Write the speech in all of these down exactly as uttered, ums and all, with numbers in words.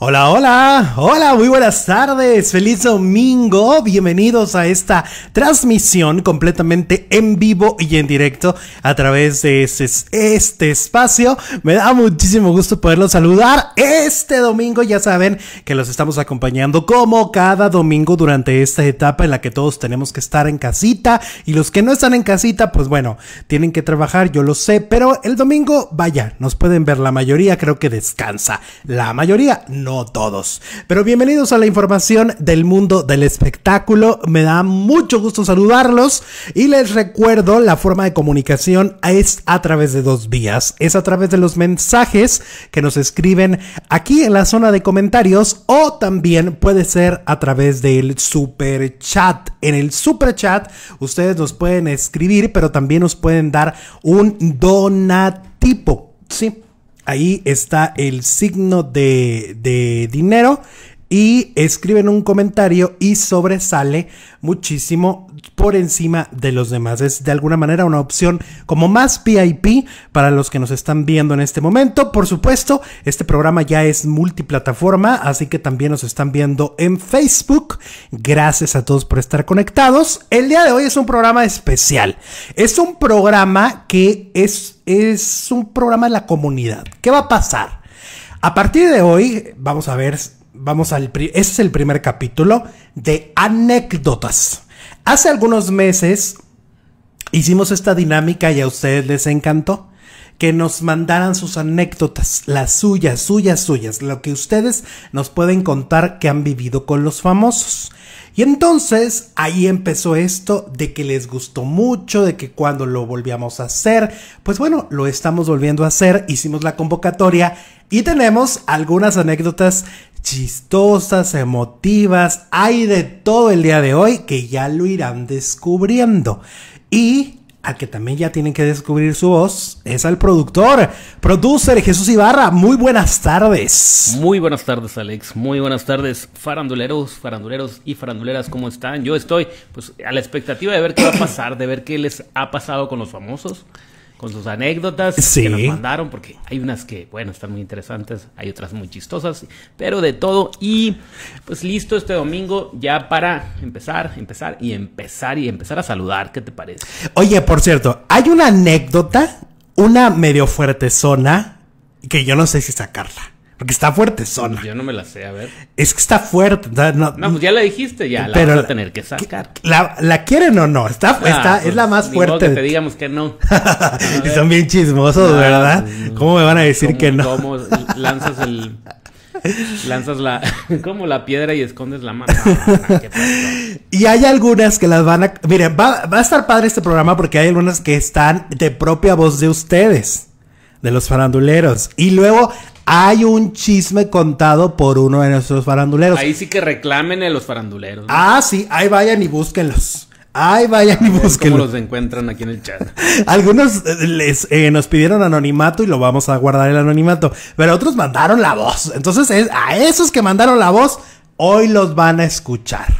Hola, hola, hola, muy buenas tardes, feliz domingo, bienvenidos a esta transmisión completamente en vivo y en directo a través de este, este espacio. Me da muchísimo gusto poderlos saludar este domingo. Ya saben que los estamos acompañando como cada domingo durante esta etapa en la que todos tenemos que estar en casita, y los que no están en casita, pues bueno, tienen que trabajar, yo lo sé, pero el domingo, vaya, nos pueden ver, la mayoría creo que descansa, la mayoría no. No todos. Pero bienvenidos a la información del mundo del espectáculo. Me da mucho gusto saludarlos y les recuerdo, la forma de comunicación es a través de dos vías. Es a través de los mensajes que nos escriben aquí en la zona de comentarios, o también puede ser a través del super chat. En el super chat ustedes nos pueden escribir, pero también nos pueden dar un donatipo. Sí. Ahí está el signo de, de dinero, y escriben un comentario y sobresale muchísimo por encima de los demás. Es de alguna manera una opción como más V I P para los que nos están viendo en este momento. Por supuesto, este programa ya es multiplataforma, así que también nos están viendo en Facebook. Gracias a todos por estar conectados. El día de hoy es un programa especial. Es un programa que es, es un programa de la comunidad. ¿Qué va a pasar? A partir de hoy vamos a ver... Vamos al... Este es el primer capítulo de anécdotas. Hace algunos meses hicimos esta dinámica y a ustedes les encantó, que nos mandaran sus anécdotas, las suyas, suyas, suyas, lo que ustedes nos pueden contar que han vivido con los famosos. Y entonces ahí empezó esto de que les gustó mucho, de que cuando lo volvíamos a hacer, pues bueno, lo estamos volviendo a hacer, hicimos la convocatoria y tenemos algunas anécdotas chistosas, emotivas, hay de todo el día de hoy, que ya lo irán descubriendo. Y al que también ya tienen que descubrir su voz es al productor, producer Jesús Ibarra. Muy buenas tardes. Muy buenas tardes, Alex. Muy buenas tardes, faranduleros, faranduleros y faranduleras. ¿Cómo están? Yo estoy pues a la expectativa de ver qué va a pasar, de ver qué les ha pasado con los famosos, con sus anécdotas sí. que nos mandaron, porque hay unas que, bueno, están muy interesantes, hay otras muy chistosas, pero de todo. Y pues listo este domingo ya para empezar, empezar y empezar y empezar a saludar. ¿Qué te parece? Oye, por cierto, hay una anécdota, una medio fuertezona, que yo no sé si sacarla, porque está fuertezona. Yo no me la sé, a ver. Es que está fuerte. No, no pues ya la dijiste, ya la pero vas a tener que sacar. ¿La, la quieren o no? Está, ah, está pues es la más fuerte. Que te digamos que no. Son bien chismosos, no, ¿verdad? No. ¿Cómo me van a decir ¿Cómo, que no? ¿Cómo lanzas el... lanzas la... como la piedra y escondes la mano? Y hay algunas que las van a... Miren, va, va a estar padre este programa porque hay algunas que están de propia voz de ustedes, de los faranduleros. Y luego... hay un chisme contado por uno de nuestros faranduleros. Ahí sí que reclamen a los faranduleros, ¿no? Ah, sí, ahí vayan y búsquenlos. Ahí vayan y búsquenlos. ¿Cómo los encuentran aquí en el chat? Algunos les, eh, nos pidieron anonimato y lo vamos a guardar el anonimato. Pero otros mandaron la voz. Entonces, es, a esos que mandaron la voz, hoy los van a escuchar.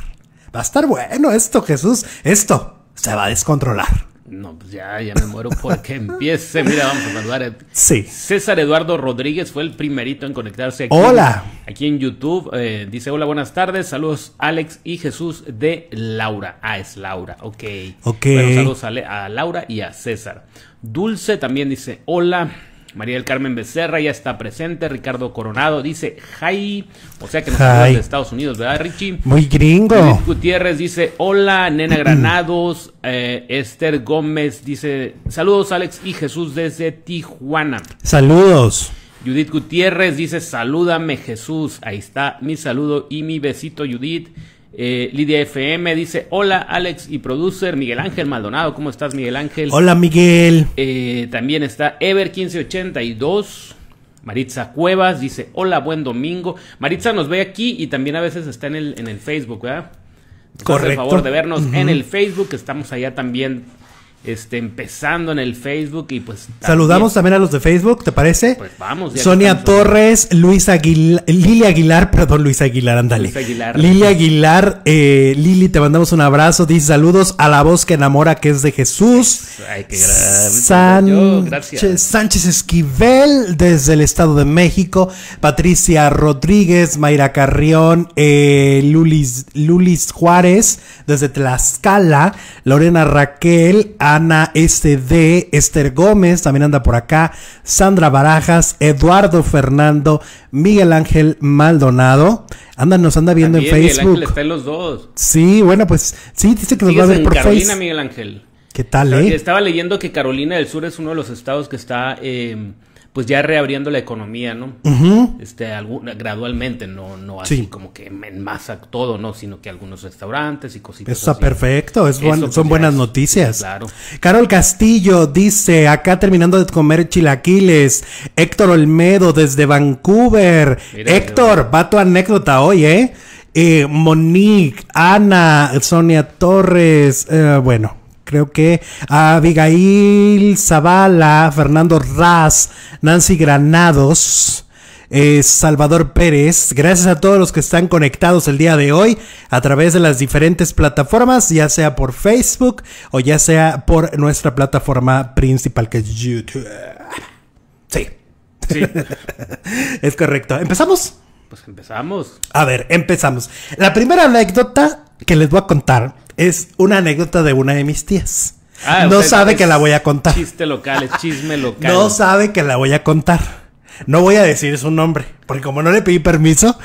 Va a estar bueno esto, Jesús. Esto se va a descontrolar. No, pues ya, ya me muero porque empiece. Mira, vamos a saludar. Sí. César Eduardo Rodríguez fue el primerito en conectarse aquí. Hola. Aquí en YouTube. Eh, dice, hola, buenas tardes. Saludos, Alex y Jesús, de Laura. Ah, es Laura. Ok. Ok. Bueno, saludos a, a Laura y a César. Dulce también dice, hola. María del Carmen Becerra ya está presente. Ricardo Coronado dice, hi. O sea que nos saludan de Estados Unidos, ¿verdad, Richie? Muy gringo. Luis Gutiérrez dice, hola. Nena Granados. eh, Esther Gómez dice, saludos, Alex y Jesús, desde Tijuana. Saludos. Judith Gutiérrez dice, salúdame, Jesús. Ahí está mi saludo y mi besito, Judith. Eh, Lidia F M dice, hola, Alex y producer. Miguel Ángel Maldonado, ¿cómo estás, Miguel Ángel? Hola, Miguel. Eh, también está Ever mil quinientos ochenta y dos. Maritza Cuevas dice, hola, buen domingo. Maritza nos ve aquí y también a veces está en el, en el Facebook, ¿verdad? Entonces, correcto. Por favor de vernos uh-huh. en el Facebook, que estamos allá también este, empezando en el Facebook y pues... También. Saludamos también a los de Facebook, ¿te parece? Pues vamos. Sonia Torres, Luis Aguilar, Lili Aguilar, perdón, Luis Aguilar, ándale. Luis Aguilar. Lili Aguilar, eh, Lili, te mandamos un abrazo, dice saludos a la voz que enamora, que es de Jesús. Ay, qué Sánchez, gracias. Sánchez Esquivel, desde el Estado de México. Patricia Rodríguez, Mayra Carrión, eh, Lulis, Lulis Juárez, desde Tlaxcala. Lorena Raquel, Ana S D, Esther Gómez, también anda por acá. Sandra Barajas, Eduardo Fernando, Miguel Ángel Maldonado. Anda, nos anda viendo también en Miguel Facebook. Ángel está en los dos. Sí, bueno, pues sí, dice que nos va a ver por Carolina, Face. Miguel Ángel. ¿Qué tal, eh? Estaba leyendo que Carolina del Sur es uno de los estados que está, eh, pues ya reabriendo la economía, ¿no? Uh-huh. Este, alguna, gradualmente, no, no así sí. como que en masa todo, ¿no? Sino que algunos restaurantes y cositas. Eso está perfecto, es buen, Eso, pues, son buenas es, noticias. Claro. Carol Castillo dice, acá terminando de comer chilaquiles. Héctor Olmedo desde Vancouver. Mira, Héctor, va tu anécdota hoy, ¿eh? eh Monique, Ana, Sonia Torres, eh, bueno... Creo que a Abigail Zavala, Fernando Raz, Nancy Granados, eh, Salvador Pérez. Gracias a todos los que están conectados el día de hoy a través de las diferentes plataformas, ya sea por Facebook o ya sea por nuestra plataforma principal que es YouTube. Sí, sí. Es correcto. ¿Empezamos? Pues empezamos. A ver, empezamos. La primera anécdota que les voy a contar es una anécdota de una de mis tías. Ah, no sabe que la voy a contar. Chiste local, es chisme local. No sabe que la voy a contar. No voy a decir su nombre, porque como no le pedí permiso,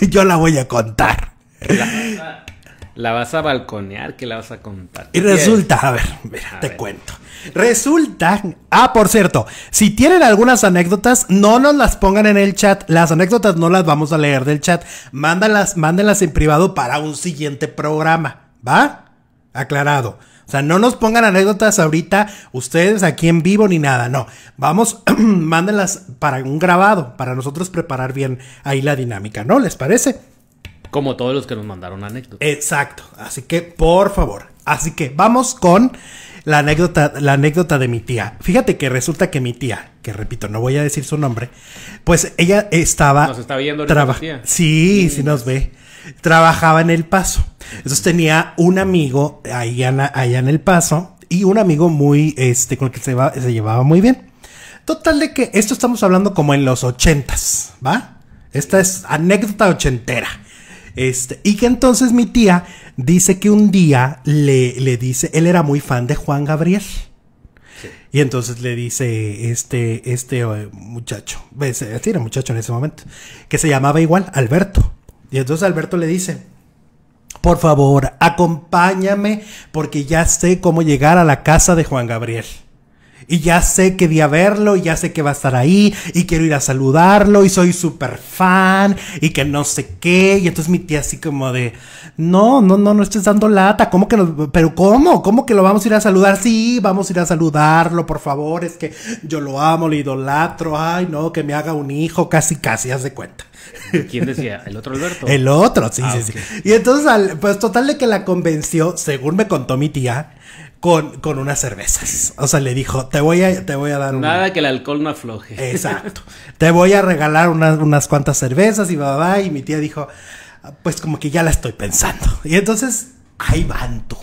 yo la voy a contar. La, la vas a balconear, que la vas a contar. Y resulta, a ver, mira, a te ver. cuento. Resulta, ah, por cierto, si tienen algunas anécdotas, no nos las pongan en el chat. Las anécdotas no las vamos a leer del chat. Mándalas, mándenlas en privado para un siguiente programa. ¿Va? Aclarado. O sea, no nos pongan anécdotas ahorita ustedes aquí en vivo ni nada, no. Vamos, mándenlas para un grabado, para nosotros preparar bien ahí la dinámica, ¿no? ¿Les parece? Como todos los que nos mandaron anécdotas. Exacto. Así que, por favor. Así que vamos con la anécdota, la anécdota de mi tía. Fíjate que resulta que mi tía, que repito, no voy a decir su nombre, pues ella estaba... Nos está viendo ahorita, tía. Sí, sí, sí nos ve. Trabajaba en El Paso. Entonces tenía un amigo allá en, allá en El Paso y un amigo muy, este, con el que se, va, se llevaba muy bien. Total de que esto estamos hablando como en los ochentas, ¿va? Esta es anécdota ochentera. Este, y que entonces mi tía dice que un día le, le dice, él era muy fan de Juan Gabriel. Sí. Y entonces le dice este, este eh, muchacho, ese, era muchacho en ese momento, que se llamaba igual, Alberto. Y entonces Alberto le dice, por favor, acompáñame porque ya sé cómo llegar a la casa de Juan Gabriel. Y ya sé qué día verlo, y ya sé que va a estar ahí, y quiero ir a saludarlo, y soy súper fan, y que no sé qué. Y entonces mi tía así como de, no, no, no, no estés dando lata, ¿cómo que no? ¿Pero cómo? ¿Cómo que lo vamos a ir a saludar? Sí, vamos a ir a saludarlo, por favor, es que yo lo amo, lo idolatro, ay, no, que me haga un hijo, casi, casi, haz de cuenta. ¿Quién decía? ¿El otro Alberto? El otro, sí, ah, sí, okay. sí. Y entonces, pues total de que la convenció, según me contó mi tía, Con, con unas cervezas. O sea, le dijo, te voy a, te voy a dar una... Nada que el alcohol no afloje. Exacto. Te voy a regalar unas, unas cuantas cervezas y va, va. Y mi tía dijo, pues como que ya la estoy pensando. Y entonces, ahí van tú.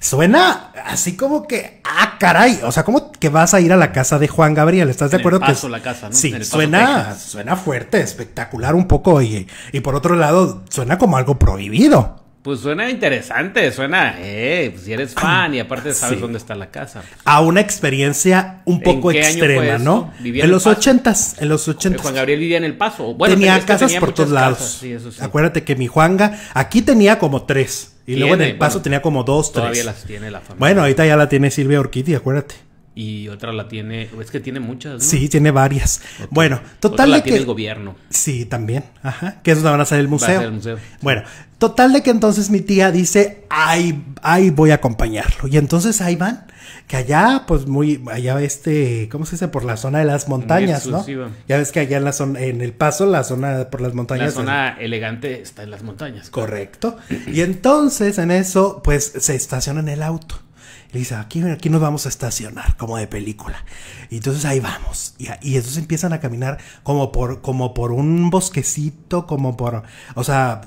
Suena así como que, ah, caray. O sea, como que vas a ir a la casa de Juan Gabriel. ¿Estás de acuerdo? En El Paso, que es... la casa, ¿no? Sí, en El Paso, suena, Texas. Suena fuerte, espectacular un poco. Y, y por otro lado, suena como algo prohibido. Pues suena interesante, suena, eh, pues si eres fan y aparte sabes sí. dónde está la casa. A una experiencia un poco extrema, ¿no? En los ochentas, en los ochentas. Juan Gabriel vivía en El Paso. Bueno, tenía casas tenía por todos lados. Casas, sí, eso sí. Acuérdate que mi Juanga aquí tenía como tres y tiene, luego en El Paso bueno, tenía como dos, tres. Todavía las tiene la familia. Bueno, ahorita ya la tiene Silvia Urquidy, acuérdate. Y otra la tiene, es que tiene muchas, ¿no? Sí, tiene varias. Otra, bueno, total de la que... tiene el gobierno. Sí, también, ajá, que eso la van a hacer el museo. Va a ser el museo. Bueno, total de que entonces mi tía dice, ay, ay, voy a acompañarlo. Y entonces ahí van, que allá, pues muy, allá este, ¿cómo se dice? Por la zona de las montañas, ¿no? Ya ves que allá en la zona, en El Paso, la zona por las montañas. La zona es... elegante está en las montañas. Correcto. Y entonces en eso, pues se estaciona en el auto. Le dice, aquí, aquí nos vamos a estacionar, como de película. Y entonces ahí vamos. Y, y entonces empiezan a caminar como por, como por un bosquecito, como por, o sea,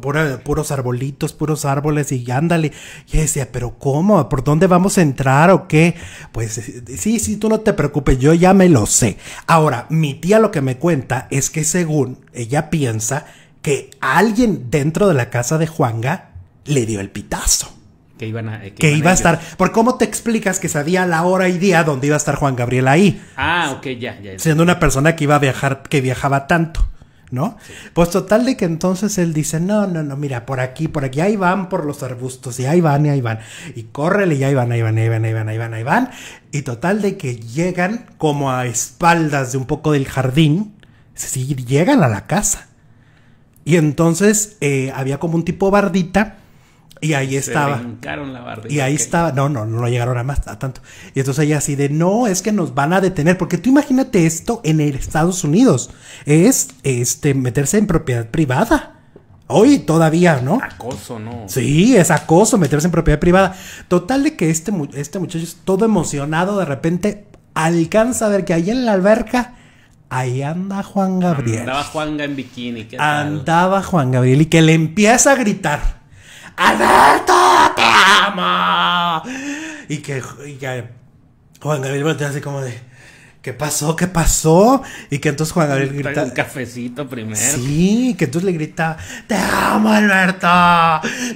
por, puros arbolitos, puros árboles, y ándale. Y decía, pero ¿cómo? ¿Por dónde vamos a entrar o qué? Pues sí, sí, tú no te preocupes, yo ya me lo sé. Ahora, mi tía lo que me cuenta es que según ella piensa que alguien dentro de la casa de Juanga le dio el pitazo. Que, iban a, que, que iban iba a ellos. estar. ¿Por cómo te explicas que sabía la hora y día donde iba a estar Juan Gabriel ahí? Ah, ok, ya, ya. Siendo una persona que iba a viajar, que viajaba tanto, ¿no? Sí. Pues total de que entonces él dice, no, no, no, mira, por aquí, por aquí, ahí van por los arbustos, y ahí van, y ahí van. Y córrele, y ahí van, ahí van, ahí van, ahí van, ahí van, ahí van. Y total de que llegan como a espaldas de un poco del jardín, sí, llegan a la casa. Y entonces eh, había como un tipo bardita. Y ahí estaba. Se brincaron la barriga. Y ahí okay. estaba. No, no, no llegaron a más, a tanto. Y entonces ella así de, no, es que nos van a detener. Porque tú imagínate esto en el Estados Unidos. Es este meterse en propiedad privada. Hoy todavía, ¿no? Acoso, ¿no? Sí, es acoso, meterse en propiedad privada. Total de que este, este muchacho es todo emocionado. De repente alcanza a ver que ahí en la alberca, ahí anda Juan Gabriel. Andaba Juanga en bikini. ¿Qué tal? Andaba Juan Gabriel y que le empieza a gritar, ¡Alberto, te amo! Y que, y que Juan Gabriel voltea así como de, ¿qué pasó? ¿Qué pasó? Y que entonces Juan Gabriel grita, un cafecito primero. Sí, que entonces le grita, ¡te amo, Alberto!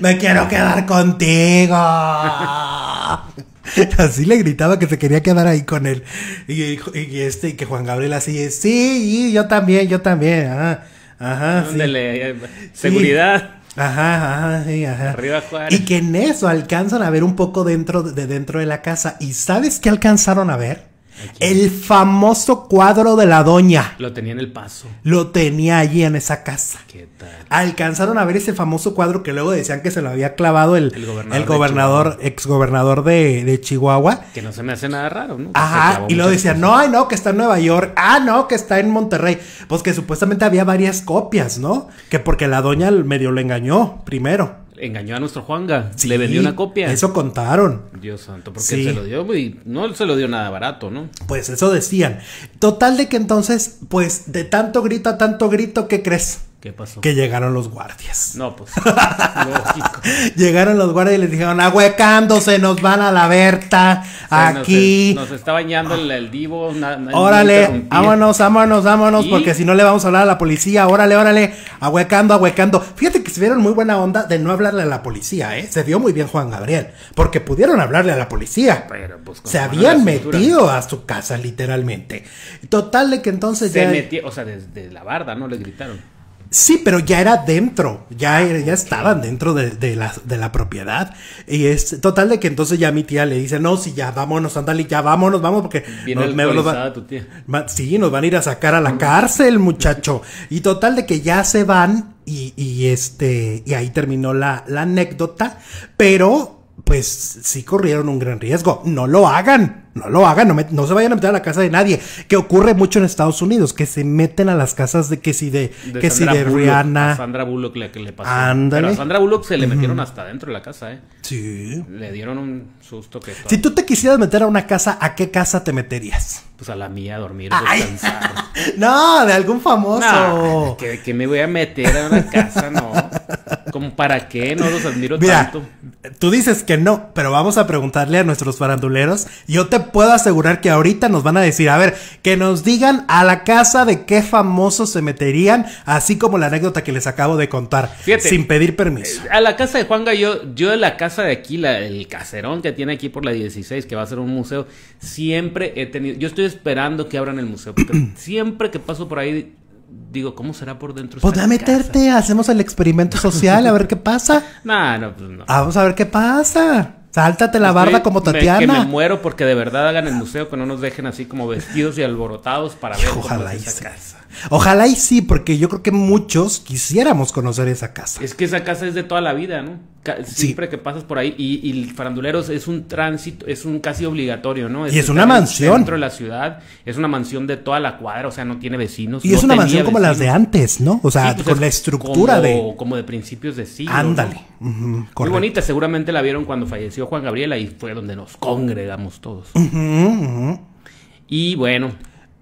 ¡Me quiero quedar contigo! Así le gritaba que se quería quedar ahí con él. Y, y, y este, y que Juan Gabriel así, sí, y yo también, yo también. Ajá, ajá. Ándale, sí. Seguridad. Sí. Ajá, ajá, sí, ajá. Arriba, y que en eso alcanzan a ver un poco dentro de dentro de la casa. ¿Y sabes qué alcanzaron a ver? Aquí. El famoso cuadro de la doña. Lo tenía en el paso. Lo tenía allí en esa casa. ¿Qué tal? Alcanzaron a ver ese famoso cuadro que luego decían que se lo había clavado el, el gobernador, el gobernador de ex gobernador de, de Chihuahua. Que no se me hace nada raro, ¿no? Ajá, y luego decían, no, ay, no, que está en Nueva York. Ah, no, que está en Monterrey. Pues que supuestamente había varias copias, ¿no? Que porque la doña medio le engañó primero. Engañó a nuestro Juanga, sí, le vendió una copia. Eso contaron. Dios santo, porque sí. se lo dio y no se lo dio nada barato, ¿no? Pues eso decían. Total de que entonces, pues de tanto grito a tanto grito, ¿qué crees? ¿Qué pasó? Que llegaron los guardias. No, pues. Lógico. Llegaron los guardias y les dijeron, ahuecándose, nos van a la Berta, o sea, aquí. Nos, nos está bañando el, el divo. Na, na, órale, vámonos, vámonos, vámonos, ¿Y? porque si no le vamos a hablar a la policía. Órale, órale, ahuecando, ahuecando. Fíjate que se vieron muy buena onda de no hablarle a la policía, ¿eh? Se vio muy bien Juan Gabriel, porque pudieron hablarle a la policía. Pero, pues, se habían metido a su casa, literalmente. Total de que entonces se ya... metió, o sea, desde la barda, ¿no? Les gritaron. Sí, pero ya era dentro, ya, era, ya estaban dentro de, de, la, de la propiedad. Y es total de que entonces ya mi tía le dice, no, si ya vámonos, ándale, ya vámonos, vamos, porque nos, me, nos va, tu tía. Ma, sí, nos van a ir a sacar a la cárcel, muchacho. Y total de que ya se van y, y este y ahí terminó la, la anécdota, pero pues sí corrieron un gran riesgo. No lo hagan, no lo hagan, no, me, no se vayan a meter a la casa de nadie, que ocurre mucho en Estados Unidos, que se meten a las casas de que si de, de que Sandra si de Bullock, Rihanna. A Sandra Bullock le, que le pasó. Ándale. Pero a Sandra Bullock se le metieron uh-huh. hasta dentro de la casa, ¿eh? Sí. Le dieron un susto que... Si tú te quisieras meter a una casa, ¿a qué casa te meterías? Pues a la mía, a dormir, descansar. No, de algún famoso. No, que, que me voy a meter a una casa, no. ¿Cómo para qué? No los admiro Mira, tanto. Tú dices que no, pero vamos a preguntarle a nuestros faranduleros. Yo te puedo asegurar que ahorita nos van a decir, a ver, que nos digan a la casa de qué famosos se meterían, así como la anécdota que les acabo de contar. Fíjate, sin pedir permiso. A la casa de Juanga, yo, yo en la casa de aquí, la, el caserón que tiene aquí por la dieciséis, que va a ser un museo, siempre he tenido, yo estoy esperando que abran el museo, porque siempre que paso por ahí, digo, ¿cómo será por dentro? Pues a meterte, casa? Hacemos el experimento social, a ver qué pasa. No, no, pues no. Vamos a ver qué pasa. Sáltate la Estoy, barda como Tatiana. Me, que me muero porque de verdad hagan el museo, que no nos dejen así como vestidos y alborotados para ver Ojalá cómo es esa casa. Ojalá y sí, porque yo creo que muchos quisiéramos conocer esa casa. Es que esa casa es de toda la vida, ¿no? Siempre sí. que pasas por ahí, y, y faranduleros es un tránsito, es un casi obligatorio, ¿no? Es y es una mansión. Dentro de la ciudad, es una mansión de toda la cuadra, o sea, no tiene vecinos. Y no es una mansión como vecinos. las de antes, ¿no? O sea, sí, pues con es la estructura como, de... Como de principios de siglo. Ándale. ¿No? Uh-huh, muy correcto. Bonita, seguramente la vieron cuando falleció Juan Gabriel, ahí fue donde nos congregamos todos. Uh-huh, uh-huh. Y bueno...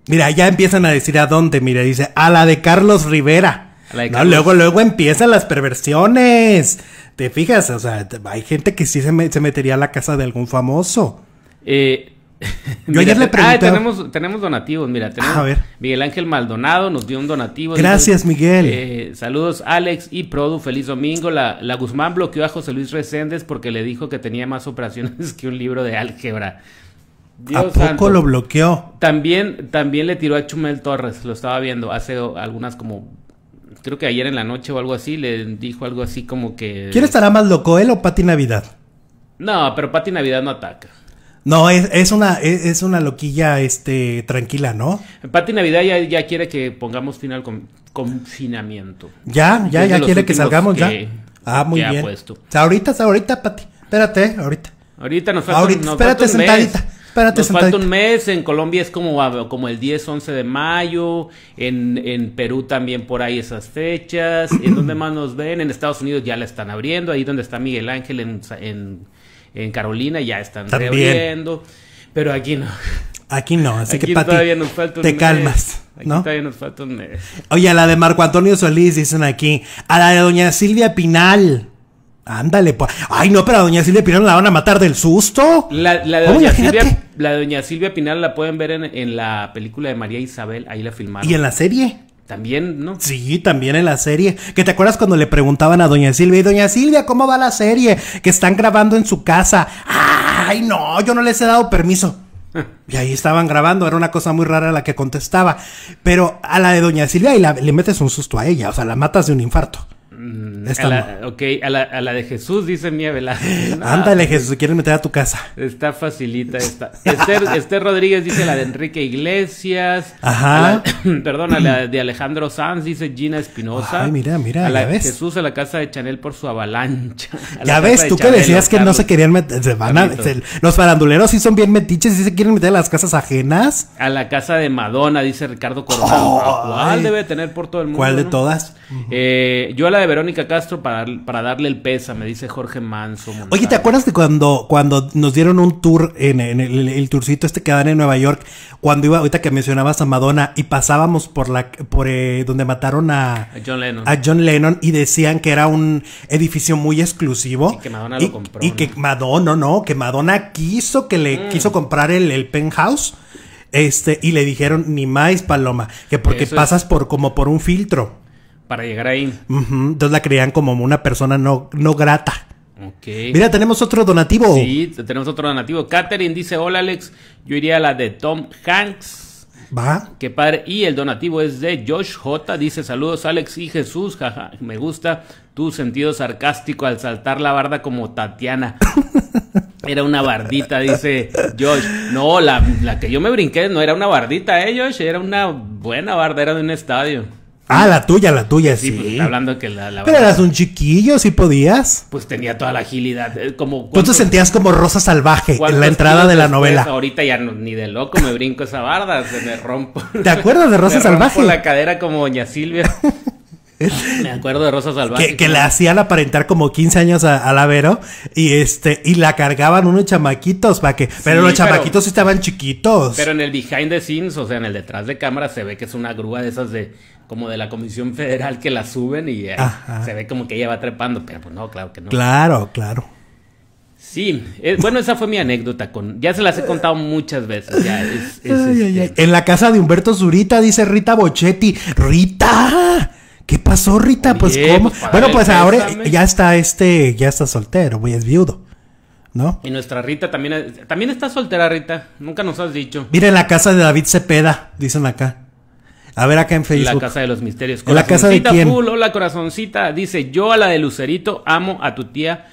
Mira, ya empiezan a decir a dónde, mira, dice, a la de Carlos Rivera. De no, Carlos. Luego, luego empiezan las perversiones. ¿Te fijas? O sea, hay gente que sí se, me, se metería a la casa de algún famoso. Eh, Yo mira, ayer le pregunté... Ah, tenemos, tenemos donativos, mira. Tenemos a ver. Miguel Ángel Maldonado nos dio un donativo. Gracias, dijo, Miguel. Eh, saludos, Alex y Produ, feliz domingo. La, la Guzmán bloqueó a José Luis Reséndez porque le dijo que tenía más operaciones que un libro de álgebra. Dios ¿A poco santo. Lo bloqueó? También, también le tiró a Chumel Torres, lo estaba viendo hace algunas como, creo que ayer en la noche o algo así, le dijo algo así como que... ¿Quién estará más loco, él o Pati Navidad? No, pero Pati Navidad no ataca. No, es, es una es, es una loquilla este tranquila, ¿no? Pati Navidad ya, ya quiere que pongamos final con confinamiento. Ya, ya, ya quiere que salgamos que, ya. Ah, muy bien. O sea, ahorita, ahorita, Pati, espérate, ahorita. Ahorita nos falta ahorita, nos espérate falta un sentadita. Mes. Espérate, nos falta un mes, en Colombia es como, como el diez, once de mayo, en, en Perú también por ahí esas fechas, en donde más nos ven, en Estados Unidos ya la están abriendo, ahí donde está Miguel Ángel en, en, en Carolina ya están también. reabriendo, pero aquí no. Aquí no, así aquí que Pati, todavía nos falta un te mes. calmas. ¿No? Aquí todavía nos falta un mes. Oye, a la de Marco Antonio Solís dicen aquí, a la de doña Silvia Pinal. Ándale, pues. Ay, no, pero a doña Silvia Pinal la van a matar del susto. La, la, de, doña Silvia, la de doña Silvia Pinal la pueden ver en, en la película de María Isabel, ahí la filmaron. ¿Y en la serie? También, ¿no? Sí, también en la serie. ¿Que te acuerdas cuando le preguntaban a doña Silvia? Y doña Silvia, ¿cómo va la serie? Que están grabando en su casa. Ay, no, yo no les he dado permiso. Y ahí estaban grabando, era una cosa muy rara la que contestaba. Pero a la de doña Silvia y la, le metes un susto a ella, o sea, la matas de un infarto. A la, no. Ok, a la, a la de Jesús, dice Mía Velázquez. No, ándale, Jesús, quieres meter a tu casa. Está facilita esta. Esther, Esther Rodríguez dice la de Enrique Iglesias. Ajá. La, perdón, a la de Alejandro Sanz, dice Gina Espinosa. Ay, mira, mira, a la ya ves. Jesús a la casa de Chanel por su avalancha. Ya ves, tú de que decías que Carlos. no se querían meter. Se van a, se, los faranduleros sí son bien metiches, sí se quieren meter a las casas ajenas. A la casa de Madonna, dice Ricardo Coronado. Oh, ¿Cuál ay. debe tener por todo el mundo? ¿Cuál de ¿no? todas? Uh-huh. eh, yo a la de Verónica Castro para, para darle el pésame, dice Jorge Manso. Montaño. Oye, ¿te acuerdas de cuando, cuando nos dieron un tour en, en el, el tourcito este que dan en Nueva York? Cuando iba, ahorita que mencionabas a Madonna, y pasábamos por la por eh, donde mataron a, a John Lennon. A John Lennon, y decían que era un edificio muy exclusivo. Y que Madonna y, lo compró. Y ¿no? que Madonna, no, que Madonna quiso que le mm. quiso comprar el, el penthouse. Este, y le dijeron ni más, paloma, que porque Eso pasas es... por como por un filtro. Para llegar ahí. Uh-huh. Entonces la creían como una persona no, no grata. Okay. Mira, tenemos otro donativo. Sí, tenemos otro donativo. Catherine dice, hola Alex, yo iría a la de Tom Hanks. ¿Va? Qué padre. Y el donativo es de Josh J. Dice, saludos Alex y Jesús. Jaja, me gusta tu sentido sarcástico al saltar la barda como Tatiana. Era una bardita, dice Josh. No, la, la que yo me brinqué no era una bardita, eh, Josh. Era una buena barda, era de un estadio. Ah, la tuya, la tuya, sí. sí. Pues, está hablando que la, la Pero barra... eras un chiquillo, ¿sí podías? Pues tenía toda la agilidad. Como, ¿Tú te sentías como Rosa Salvaje en la entrada de la novela? Ahorita ya no, ni de loco me brinco esa barda, se me rompo. ¿Te acuerdas de Rosa me Salvaje? Rompo la cadera como doña Silvia. Me acuerdo de Rosa Salvaje. Que, que la hacían aparentar como quince años a, a la Vero, y este, y la cargaban unos chamaquitos para que. Sí, pero los chamaquitos pero, estaban chiquitos. Pero en el behind the scenes, o sea, en el detrás de cámara, se ve que es una grúa de esas de como de la Comisión Federal que la suben y eh, se ve como que ella va trepando, pero pues no, claro que no. Claro, claro. Sí, eh, bueno, esa fue mi anécdota, con, ya se las he contado muchas veces. Ya, es, es, ay, este, ay, en la casa de Humberto Zurita, dice Rita Bochetti. ¡Rita! ¿Qué pasó, Rita? Oye, pues cómo. Pues, bueno, pues ahora ya está este, ya está soltero, güey, es viudo, ¿no? Y nuestra Rita también, también está soltera, Rita. Nunca nos has dicho. Mira, en la casa de David Cepeda, dicen acá. A ver acá en Facebook. La casa de los misterios. ¿En la casa de quién? Full, hola, corazoncita. Dice, yo a la de Lucerito amo a tu tía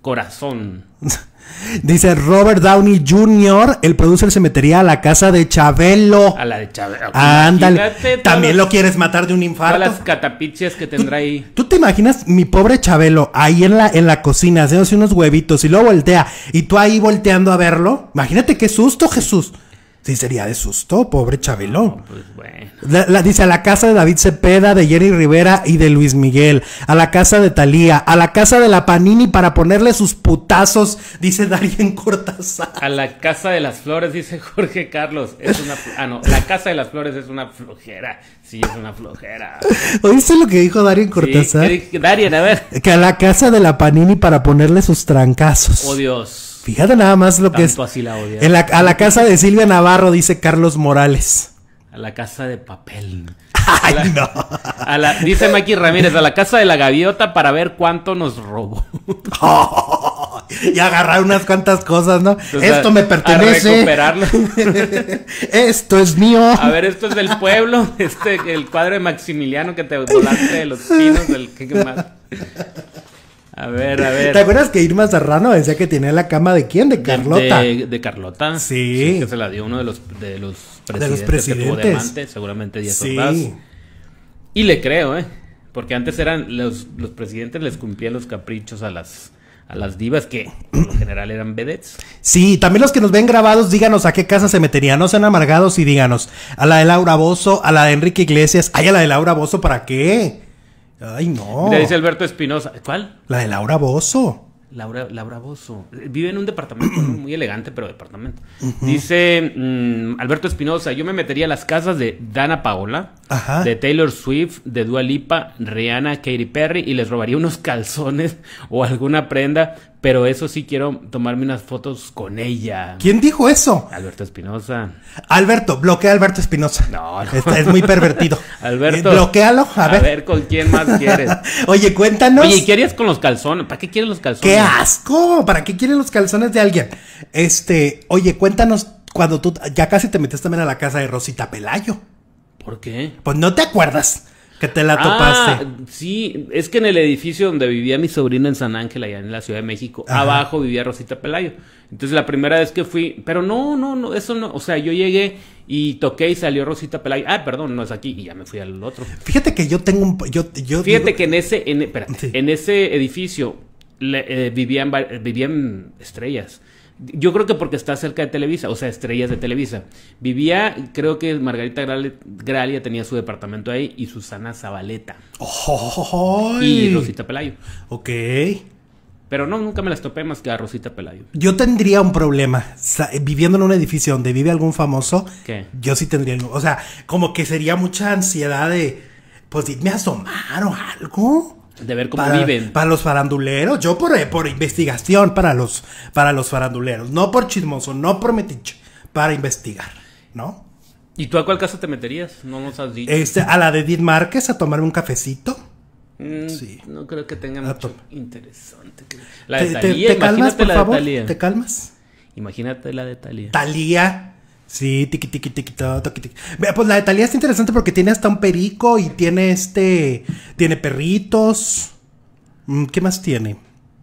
corazón. Dice Robert Downey junior El producer se metería a la casa de Chabelo. A la de Chabelo. Ándale. También lo quieres matar de un infarto. Todas las catapixias que tendrá ahí. ¿Tú te imaginas mi pobre Chabelo ahí en la, en la cocina haciéndose unos huevitos y luego voltea y tú ahí volteando a verlo? Imagínate qué susto, Jesús. Sí, sería de susto, pobre Chabelo. No, pues bueno. La, la, dice, a la casa de David Cepeda, de Jerry Rivera y de Luis Miguel. A la casa de Thalía. A la casa de la Panini para ponerle sus putazos, dice Darien Cortázar. A la casa de las flores, dice Jorge Carlos. Es una... Ah, no, la casa de las flores es una flojera. Sí, es una flojera. ¿Oíste lo que dijo Darien Cortázar? Sí, Darien, a ver. Que a la casa de la Panini para ponerle sus trancazos. Oh, Dios. Fíjate nada más lo Tanto que es. Así la odia. En la, a la casa de Silvia Navarro, dice Carlos Morales. A la casa de papel. Ay, a la, no. A la, dice Maki Ramírez, a la casa de la gaviota para ver cuánto nos robó. Oh, y agarrar unas cuantas cosas, ¿no? Entonces, esto a, me pertenece. A recuperarlo. Esto es mío. A ver, esto es del pueblo. Este, el cuadro de Maximiliano que te volaste de los pinos, del que más. A ver, a ver. ¿Te acuerdas que Irma Serrano decía que tenía la cama de quién? De Carlota. De, de, de Carlota. Sí. Sí. Que se la dio uno de los, de los presidentes. De los presidentes. Que tuvo de amante, seguramente Díaz sí. Ordaz. Y le creo, ¿eh? Porque antes eran los, los presidentes les cumplían los caprichos a las, a las divas que por lo general eran vedettes. Sí, también los que nos ven grabados, díganos a qué casa se meterían. No sean amargados y díganos. A la de Laura Bozo, a la de Enrique Iglesias. Ay, a la de Laura Bozo, ¿para qué? Ay, no. Mira, dice Alberto Espinosa. ¿Cuál? La de Laura Bozo. Laura, Laura Bozo. Vive en un departamento muy elegante, pero departamento. Uh-huh. Dice um, Alberto Espinosa, yo me metería a las casas de Dana Paola, ajá, de Taylor Swift, de Dua Lipa, Rihanna, Katy Perry, y les robaría unos calzones o alguna prenda, pero eso sí quiero tomarme unas fotos con ella. ¿Quién dijo eso? Alberto Espinosa. Alberto, bloquea a Alberto Espinosa. No, no. Este es muy pervertido. Alberto. Eh, bloquéalo, a, a ver. ver con quién más quieres. Oye, cuéntanos. Oye, ¿y qué harías con los calzones? ¿Para qué quieren los calzones? ¡Qué asco! ¿Para qué quieren los calzones de alguien? Este, oye, cuéntanos cuando tú ya casi te metes también a la casa de Rosita Pelayo. ¿Por qué? Pues no te acuerdas que te la ah, topaste. Sí, es que en el edificio donde vivía mi sobrino en San Ángel, allá en la Ciudad de México, ajá, abajo vivía Rosita Pelayo. Entonces la primera vez que fui, pero no, no, no, eso no, o sea, yo llegué y toqué y salió Rosita Pelayo. Ah, perdón, no es aquí, y ya me fui al otro. Fíjate que yo tengo un, yo, yo Fíjate digo... que en ese, en, espérate, sí, en ese edificio le, eh, vivían, vivían estrellas. Yo creo que porque está cerca de Televisa, o sea, estrellas de Televisa. Vivía, creo que Margarita Gralia tenía su departamento ahí y Susana Zabaleta. ¡Oy! Y Rosita Pelayo. Ok. Pero no, nunca me las topé más que a Rosita Pelayo. Yo tendría un problema. Viviendo en un edificio donde vive algún famoso, ¿qué? Yo sí tendría, o sea, como que sería mucha ansiedad de, pues, irme a asomar o algo. De ver cómo para, viven. Para los faranduleros, yo por, por investigación, para los, para los faranduleros, no por chismoso, no por metiche, para investigar, ¿no? ¿Y tú a cuál casa te meterías? No nos has dicho. Este, a la de Edith Márquez, a tomarme un cafecito. Mm, sí. No creo que tenga mucho interesante. La de Thalía, te, te, te calmas, por la favor, de Thalía. ¿Te calmas? Imagínate la de Thalía. Thalía. Sí, tiqui, tiqui, tiqui, toqui, tiqui. Pues la de Thalía está interesante porque tiene hasta un perico y tiene este. Tiene perritos. ¿Qué más tiene?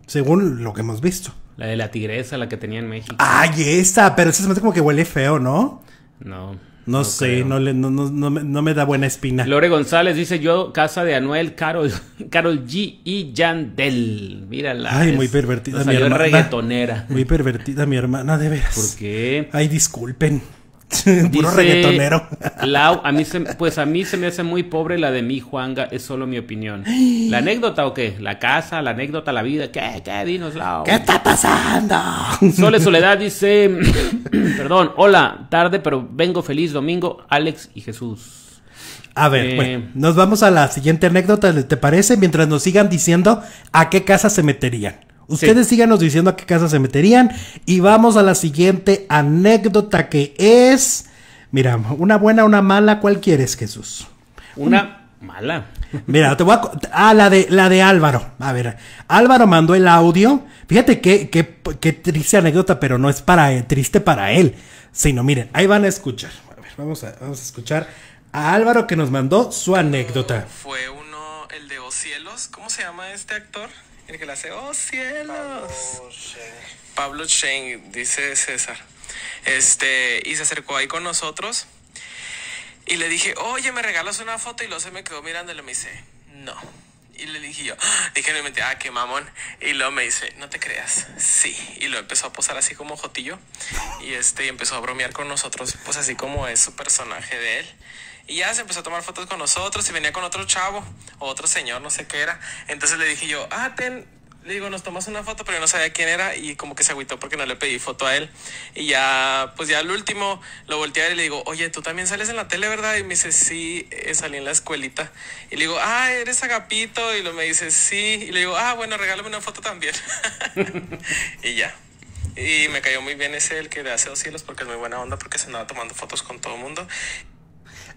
Según lo que hemos visto. La de la tigresa, la que tenía en México. ¡Ay, esa! Pero esa se me hace como que huele feo, ¿no? No. No, no sé, no, le, no, no, no, no me da buena espina. Lore González dice, yo, casa de Anuel, Carol, Carol G y Yandel. Mírala. Ay, es, muy pervertida mi hermana. Reggaetonera. Muy pervertida mi hermana, de veras. ¿Por qué? Ay, disculpen. Dice, puro reggaetonero. Lau, a mí se, pues a mí se me hace muy pobre la de mi Juanga, es solo mi opinión. ¿La anécdota o qué? ¿La casa, la anécdota, la vida? ¿Qué? ¿Qué? Dinos, Lau. ¿Qué está pasando? Sole Soledad dice, perdón, hola, tarde, pero vengo feliz domingo, Alex y Jesús. A ver, eh, bueno, nos vamos a la siguiente anécdota, ¿te parece? Mientras nos sigan diciendo a qué casa se meterían. Ustedes sí, síganos diciendo a qué casa se meterían. Y vamos a la siguiente anécdota que es... Mira, una buena, una mala. ¿Cuál quieres, Jesús? Una Un... mala. Mira, te voy a... Ah, la de, la de Álvaro. A ver, Álvaro mandó el audio. Fíjate qué, qué, qué triste anécdota, pero no es para él, triste para él. Sino, miren, ahí van a escuchar. A ver, vamos a, vamos a escuchar a Álvaro que nos mandó su anécdota. Fue uno, el de Ocielos. ¿Cómo se llama este actor? El que la hace, oh cielos. Pablo Shane, dice César. Este, y se acercó ahí con nosotros. Y le dije, oye, ¿me regalas una foto? Y luego se me quedó mirándole y me dice, no. Y le dije yo, dije, no me metí, ah, qué mamón. Y luego me dice, no te creas, sí. Y lo empezó a posar así como jotillo. Y este, y empezó a bromear con nosotros, pues así como es su personaje de él. Y ya se empezó a tomar fotos con nosotros y venía con otro chavo, otro señor, no sé qué era. Entonces le dije yo, ah, ten, le digo, nos tomas una foto, pero yo no sabía quién era y como que se agüitó porque no le pedí foto a él. Y ya, pues ya al último lo volteé a ver y le digo, oye, tú también sales en la tele, ¿verdad? Y me dice, sí, eh, salí en la escuelita. Y le digo, ah, eres Agapito. Y lo me dice, sí. Y le digo, ah, bueno, regálame una foto también. Y ya. Y me cayó muy bien ese, el que de hace dos cielos, porque es muy buena onda, porque se andaba tomando fotos con todo el mundo.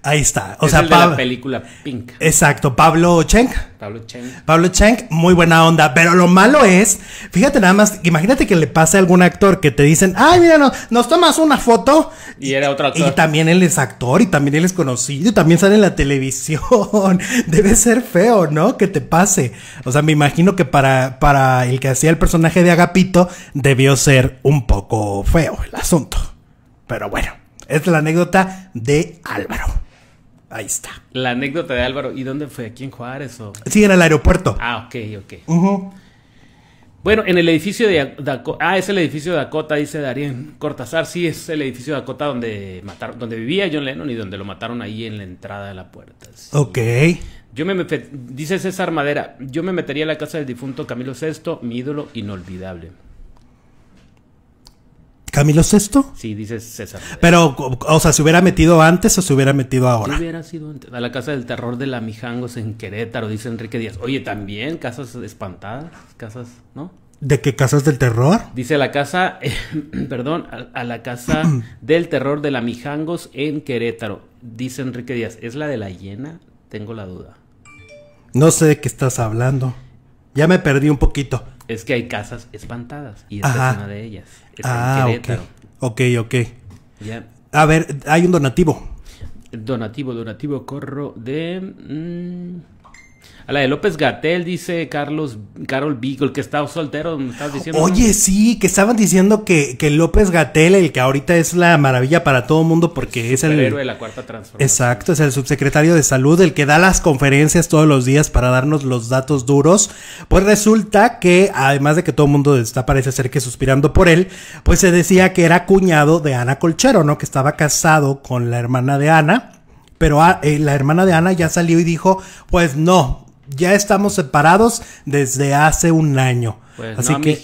Ahí está. O es sea, el de la película Pink. Exacto. Pablo Cheng. Pablo Cheng. Pablo Cheng, muy buena onda. Pero lo malo es, fíjate nada más, imagínate que le pase a algún actor que te dicen, ay, mira, no, nos tomas una foto. Y, y era otro actor. Y también él es actor, y también él es conocido, y también sale en la televisión. Debe ser feo, ¿no? Que te pase. O sea, me imagino que para, para el que hacía el personaje de Agapito, debió ser un poco feo el asunto. Pero bueno, es la anécdota de Álvaro. Ahí está. La anécdota de Álvaro. ¿Y dónde fue? ¿Aquí en Juárez o...? Sí, en el aeropuerto. Ah, ok, ok. Uh-huh. Bueno, en el edificio de Dakota... Ah, es el edificio de Dakota, dice Darien Cortázar. Sí, es el edificio de Dakota donde mataron, donde vivía John Lennon y donde lo mataron ahí en la entrada de la puerta. Sí. Ok. Yo me met... Dice César Madera, yo me metería a la casa del difunto Camilo Sesto, mi ídolo inolvidable. ¿Camilo Sesto? Sí, dice César. Pero, o sea, ¿se hubiera metido antes o se hubiera metido ahora? Se hubiera sido antes. A la Casa del Terror de la Mijangos en Querétaro, dice Enrique Díaz. Oye, también, casas espantadas, casas, ¿no? ¿De qué casas del terror? Dice la casa, eh, perdón, a, a la Casa del Terror de la Mijangos en Querétaro, dice Enrique Díaz. ¿Es la de la hiena? Tengo la duda. No sé de qué estás hablando. Ya me perdí un poquito. Es que hay casas espantadas y esta ajá es una de ellas. Es ah, en Querétaro. Ok, ok, okay. Yeah. A ver, hay un donativo. Donativo, donativo, corro de... Mmm, a la de López Gatell, dice Carlos, Carol Beagle, que está soltero, me estabas diciendo. Oye, ¿no? Sí, que estaban diciendo que, que López Gatell, el que ahorita es la maravilla para todo mundo porque es el... el héroe de la cuarta transformación. Exacto, es el subsecretario de salud, el que da las conferencias todos los días para darnos los datos duros. Pues resulta que, además de que todo el mundo está, parece ser que suspirando por él, pues se decía que era cuñado de Ana Colchero, ¿no? Que estaba casado con la hermana de Ana, pero a, eh, la hermana de Ana ya salió y dijo, pues no... Ya estamos separados desde hace un año. Pues así no, que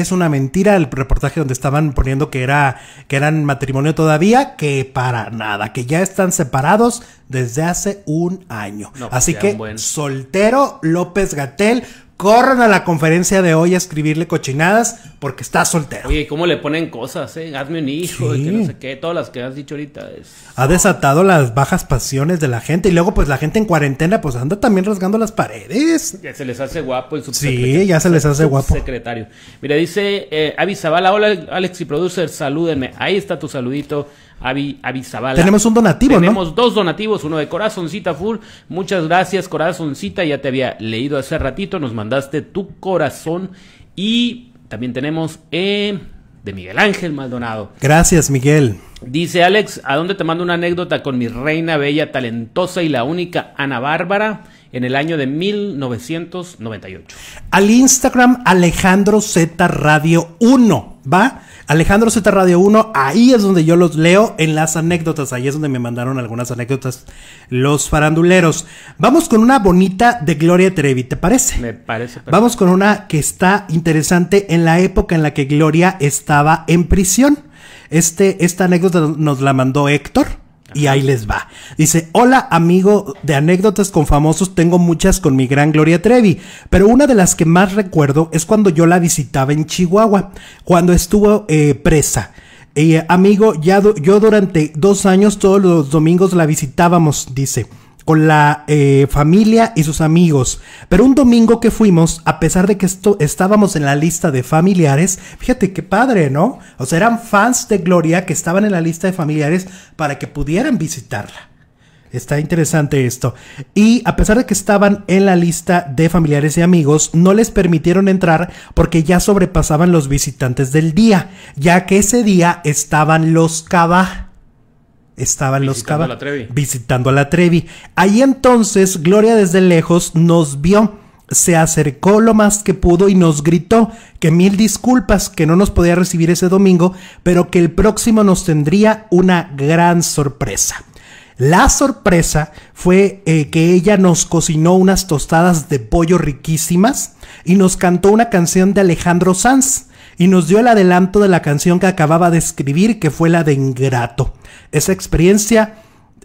es una mentira el reportaje donde estaban poniendo que era que eran matrimonio todavía, que para nada, que ya están separados desde hace un año. No, así que buen. soltero López Gatell, corran a la conferencia de hoy a escribirle cochinadas porque está soltero. Oye, ¿cómo le ponen cosas, eh? Hazme un hijo, sí. Y que no sé qué, todas las que has dicho ahorita. Es... Ha desatado las bajas pasiones de la gente y luego pues la gente en cuarentena pues anda también rasgando las paredes. Ya se les hace guapo el subsecretario. Sí, ya se les hace guapo. Secretario. Mira, dice eh, Avi Zavala, hola Alex y producer, salúdenme. Ahí está tu saludito. Avi, Avi Zavala. Tenemos un donativo, Tenemos ¿no? Tenemos dos donativos, uno de Corazoncita Full. Muchas gracias, Corazoncita. Ya te había leído hace ratito, nos mandaste tu corazón. Y también tenemos eh, de Miguel Ángel Maldonado. Gracias, Miguel. Dice Alex, ¿a dónde te mando una anécdota con mi reina bella, talentosa y la única Ana Bárbara? En el año de mil novecientos noventa y ocho. Al Instagram Alejandro Z Radio uno, ¿va? Alejandro Z Radio uno, ahí es donde yo los leo en las anécdotas, ahí es donde me mandaron algunas anécdotas los faranduleros. Vamos con una bonita de Gloria Trevi, ¿te parece? Me parece perfecto. Vamos con una que está interesante en la época en la que Gloria estaba en prisión. Este, esta anécdota nos la mandó Héctor. Y ahí les va. Dice, hola amigo de anécdotas con famosos, tengo muchas con mi gran Gloria Trevi, pero una de las que más recuerdo es cuando yo la visitaba en Chihuahua, cuando estuvo eh, presa. Eh, amigo, ya do- yo durante dos años todos los domingos la visitábamos, dice, con la eh, familia y sus amigos, pero un domingo que fuimos, a pesar de que esto, estábamos en la lista de familiares, fíjate qué padre, ¿no? O sea, eran fans de Gloria que estaban en la lista de familiares para que pudieran visitarla. Está interesante esto. Y a pesar de que estaban en la lista de familiares y amigos, no les permitieron entrar porque ya sobrepasaban los visitantes del día, ya que ese día estaban los Kabah. Estaban los Kabah visitando a la Trevi. Ahí entonces Gloria desde lejos nos vio, se acercó lo más que pudo y nos gritó que mil disculpas, que no nos podía recibir ese domingo, pero que el próximo nos tendría una gran sorpresa. La sorpresa fue eh, que ella nos cocinó unas tostadas de pollo riquísimas y nos cantó una canción de Alejandro Sanz y nos dio el adelanto de la canción que acababa de escribir, que fue la de Ingrato. Esa experiencia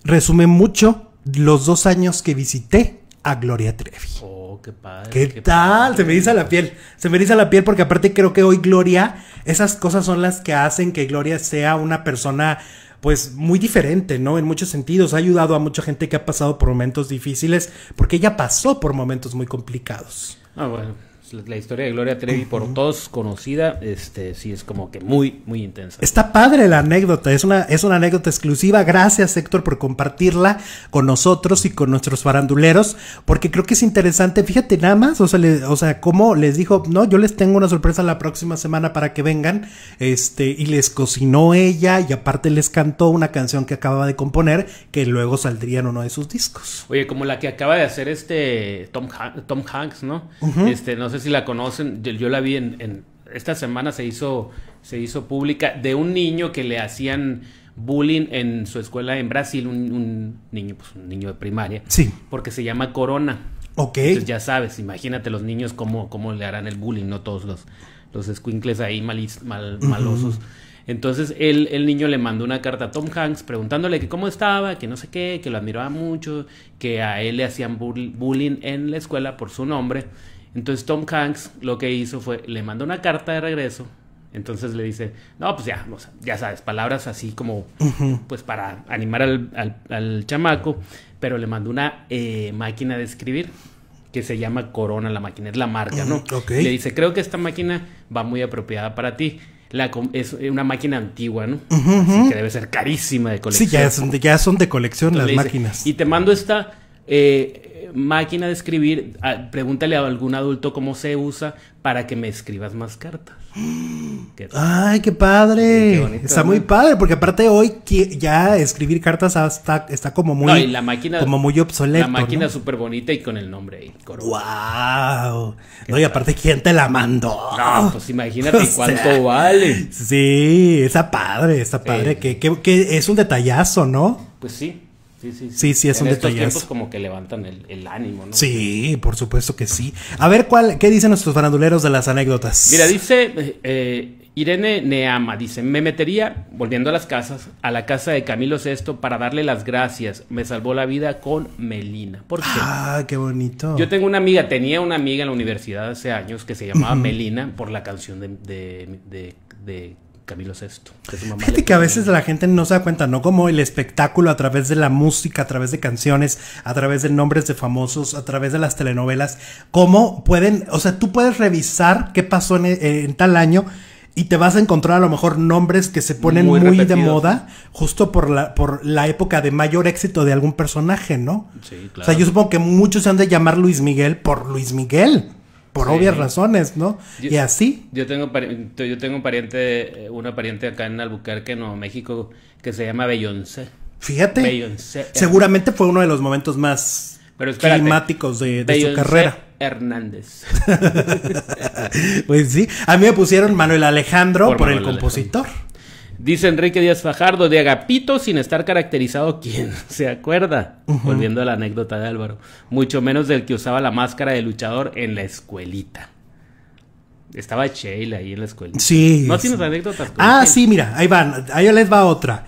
resume mucho los dos años que visité a Gloria Trevi. Oh, qué padre. ¿Qué, qué tal? Padre. Se me eriza la piel. Se me eriza la piel porque aparte creo que hoy Gloria, esas cosas son las que hacen que Gloria sea una persona... pues muy diferente, ¿no? En muchos sentidos. Ha ayudado a mucha gente que ha pasado por momentos difíciles, porque ella pasó por momentos muy complicados. Ah, bueno. La historia de Gloria Trevi, por todos conocida, este, sí es como que muy, muy intensa. Está padre la anécdota. Es una, es una anécdota exclusiva. Gracias, Héctor, por compartirla con nosotros y con nuestros faranduleros, porque creo que es interesante. Fíjate nada más, o sea, le, o sea, cómo les dijo, no, yo les tengo una sorpresa la próxima semana para que vengan, este, y les cocinó ella y aparte les cantó una canción que acababa de componer, que luego saldría en uno de sus discos. Oye, como la que acaba de hacer este Tom, Han Tom Hanks, ¿no? Uh-huh. Este, no sé si la conocen, yo la vi en, en esta semana se hizo se hizo pública, de un niño que le hacían bullying en su escuela en Brasil, un, un niño pues un niño de primaria, sí, porque se llama Corona. Ok. Entonces ya sabes, imagínate los niños cómo, cómo le harán el bullying, no todos los los escuincles ahí malis, mal, malosos. Uh-huh. Entonces él, el niño le mandó una carta a Tom Hanks preguntándole que cómo estaba, que no sé qué, que lo admiraba mucho, que a él le hacían bullying en la escuela por su nombre. Entonces Tom Hanks lo que hizo fue, le mandó una carta de regreso, entonces le dice, no, pues ya, o sea, ya sabes, palabras así como, uh-huh, pues para animar al, al, al chamaco, pero le mandó una eh, máquina de escribir que se llama Corona, la máquina, es la marca, ¿no? Uh-huh. Okay. Le dice, creo que esta máquina va muy apropiada para ti. La es una máquina antigua, ¿no? Uh-huh. Así que debe ser carísima de colección. Sí, ya son de, ya son de colección. Entonces, las dice, máquinas. Y te mando esta... Eh, máquina de escribir, a, pregúntale a algún adulto cómo se usa para que me escribas más cartas. ¿Qué ¡Ay, qué padre! Qué bonito, está, ¿no? Muy padre, porque aparte hoy ya escribir cartas hasta está como muy, no, y la máquina, como muy obsoleta. La máquina, ¿no? Súper bonita y con el nombre ahí. ¡Wow! No, y aparte, ¿quién te la mandó? No, pues imagínate, o sea, cuánto vale. Sí, está padre, está padre. Sí. Que, que, que es un detallazo, ¿no? Pues sí. Sí, sí, sí. Sí, sí, es en un estos detallazo. Tiempos como que levantan el, el ánimo, ¿no? Sí, por supuesto que sí. A ver, ¿cuál, ¿qué dicen nuestros faranduleros de las anécdotas? Mira, dice eh, Irene Neama, dice, me metería, volviendo a las casas, a la casa de Camilo Sesto para darle las gracias. Me salvó la vida con Melina. ¿Por qué? Ah, qué bonito. Yo tengo una amiga, tenía una amiga en la universidad hace años que se llamaba Melina por la canción de... de, de, de Camilo Sesto. Fíjate que a veces la gente no se da cuenta, ¿no? Como el espectáculo a través de la música, a través de canciones, a través de nombres de famosos, a través de las telenovelas, cómo pueden, o sea, tú puedes revisar qué pasó en, en tal año y te vas a encontrar a lo mejor nombres que se ponen muy, muy de moda justo por la, por la época de mayor éxito de algún personaje, ¿no? Sí, claro. O sea, yo supongo que muchos se han de llamar Luis Miguel por Luis Miguel. Por sí, obvias razones, ¿no? Yo, y así. Yo tengo yo tengo un pariente, una pariente acá en Albuquerque, en Nuevo México, que se llama Beyoncé. Fíjate. Beyoncé. Seguramente fue uno de los momentos más Pero espérate, climáticos de, de su carrera. Hernández. Pues sí. A mí me pusieron Manuel Alejandro por, por Manuel el compositor. Alejandro. Dice Enrique Díaz Fajardo, de Agapito sin estar caracterizado, ¿quién se acuerda? Uh-huh. Volviendo a la anécdota de Álvaro. Mucho menos del que usaba la máscara de luchador en la escuelita. Estaba Sheila ahí en la escuelita. Sí. ¿No tienes anécdotas? Ah, él? Sí, mira, ahí van, ahí les va otra.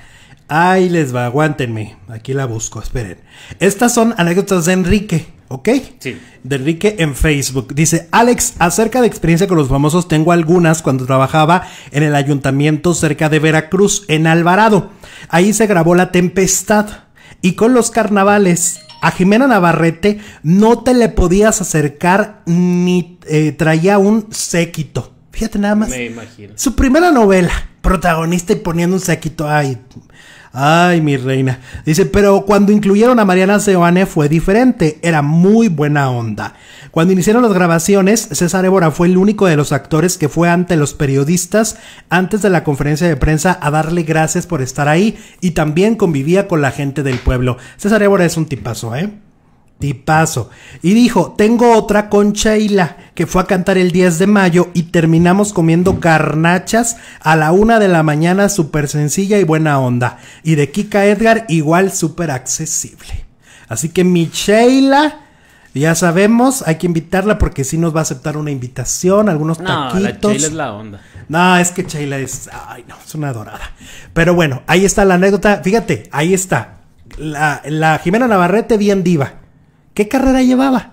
Ahí les va, aguántenme. Aquí la busco, esperen. Estas son anécdotas de Enrique. ¿Ok? Sí. De Enrique en Facebook. Dice, Alex, acerca de experiencia con los famosos tengo algunas cuando trabajaba en el ayuntamiento cerca de Veracruz, en Alvarado. Ahí se grabó La Tempestad. Y con los carnavales, a Jimena Navarrete no te le podías acercar ni eh, traía un séquito. Fíjate nada más. Me imagino. Su primera novela. protagonista y poniendo un saquito. Ay, ay, mi reina. Dice, pero cuando incluyeron a Mariana Seoane fue diferente. Era muy buena onda. Cuando iniciaron las grabaciones, César Évora fue el único de los actores que fue ante los periodistas antes de la conferencia de prensa a darle gracias por estar ahí, y también convivía con la gente del pueblo. César Évora es un tipazo, ¿eh? Tipazo. Y dijo, tengo otra con Sheila, que fue a cantar el diez de mayo y terminamos comiendo garnachas a la una de la mañana, súper sencilla y buena onda. Y de Kika Edgar, igual súper accesible. Así que mi Sheila, ya sabemos, hay que invitarla porque sí nos va a aceptar una invitación, algunos no, taquitos. La Sheila es la onda. No, es que Sheila es, ay no, es una dorada. Pero bueno, ahí está la anécdota. Fíjate, ahí está. La, la Jimena Navarrete bien diva. ¿Qué carrera llevaba?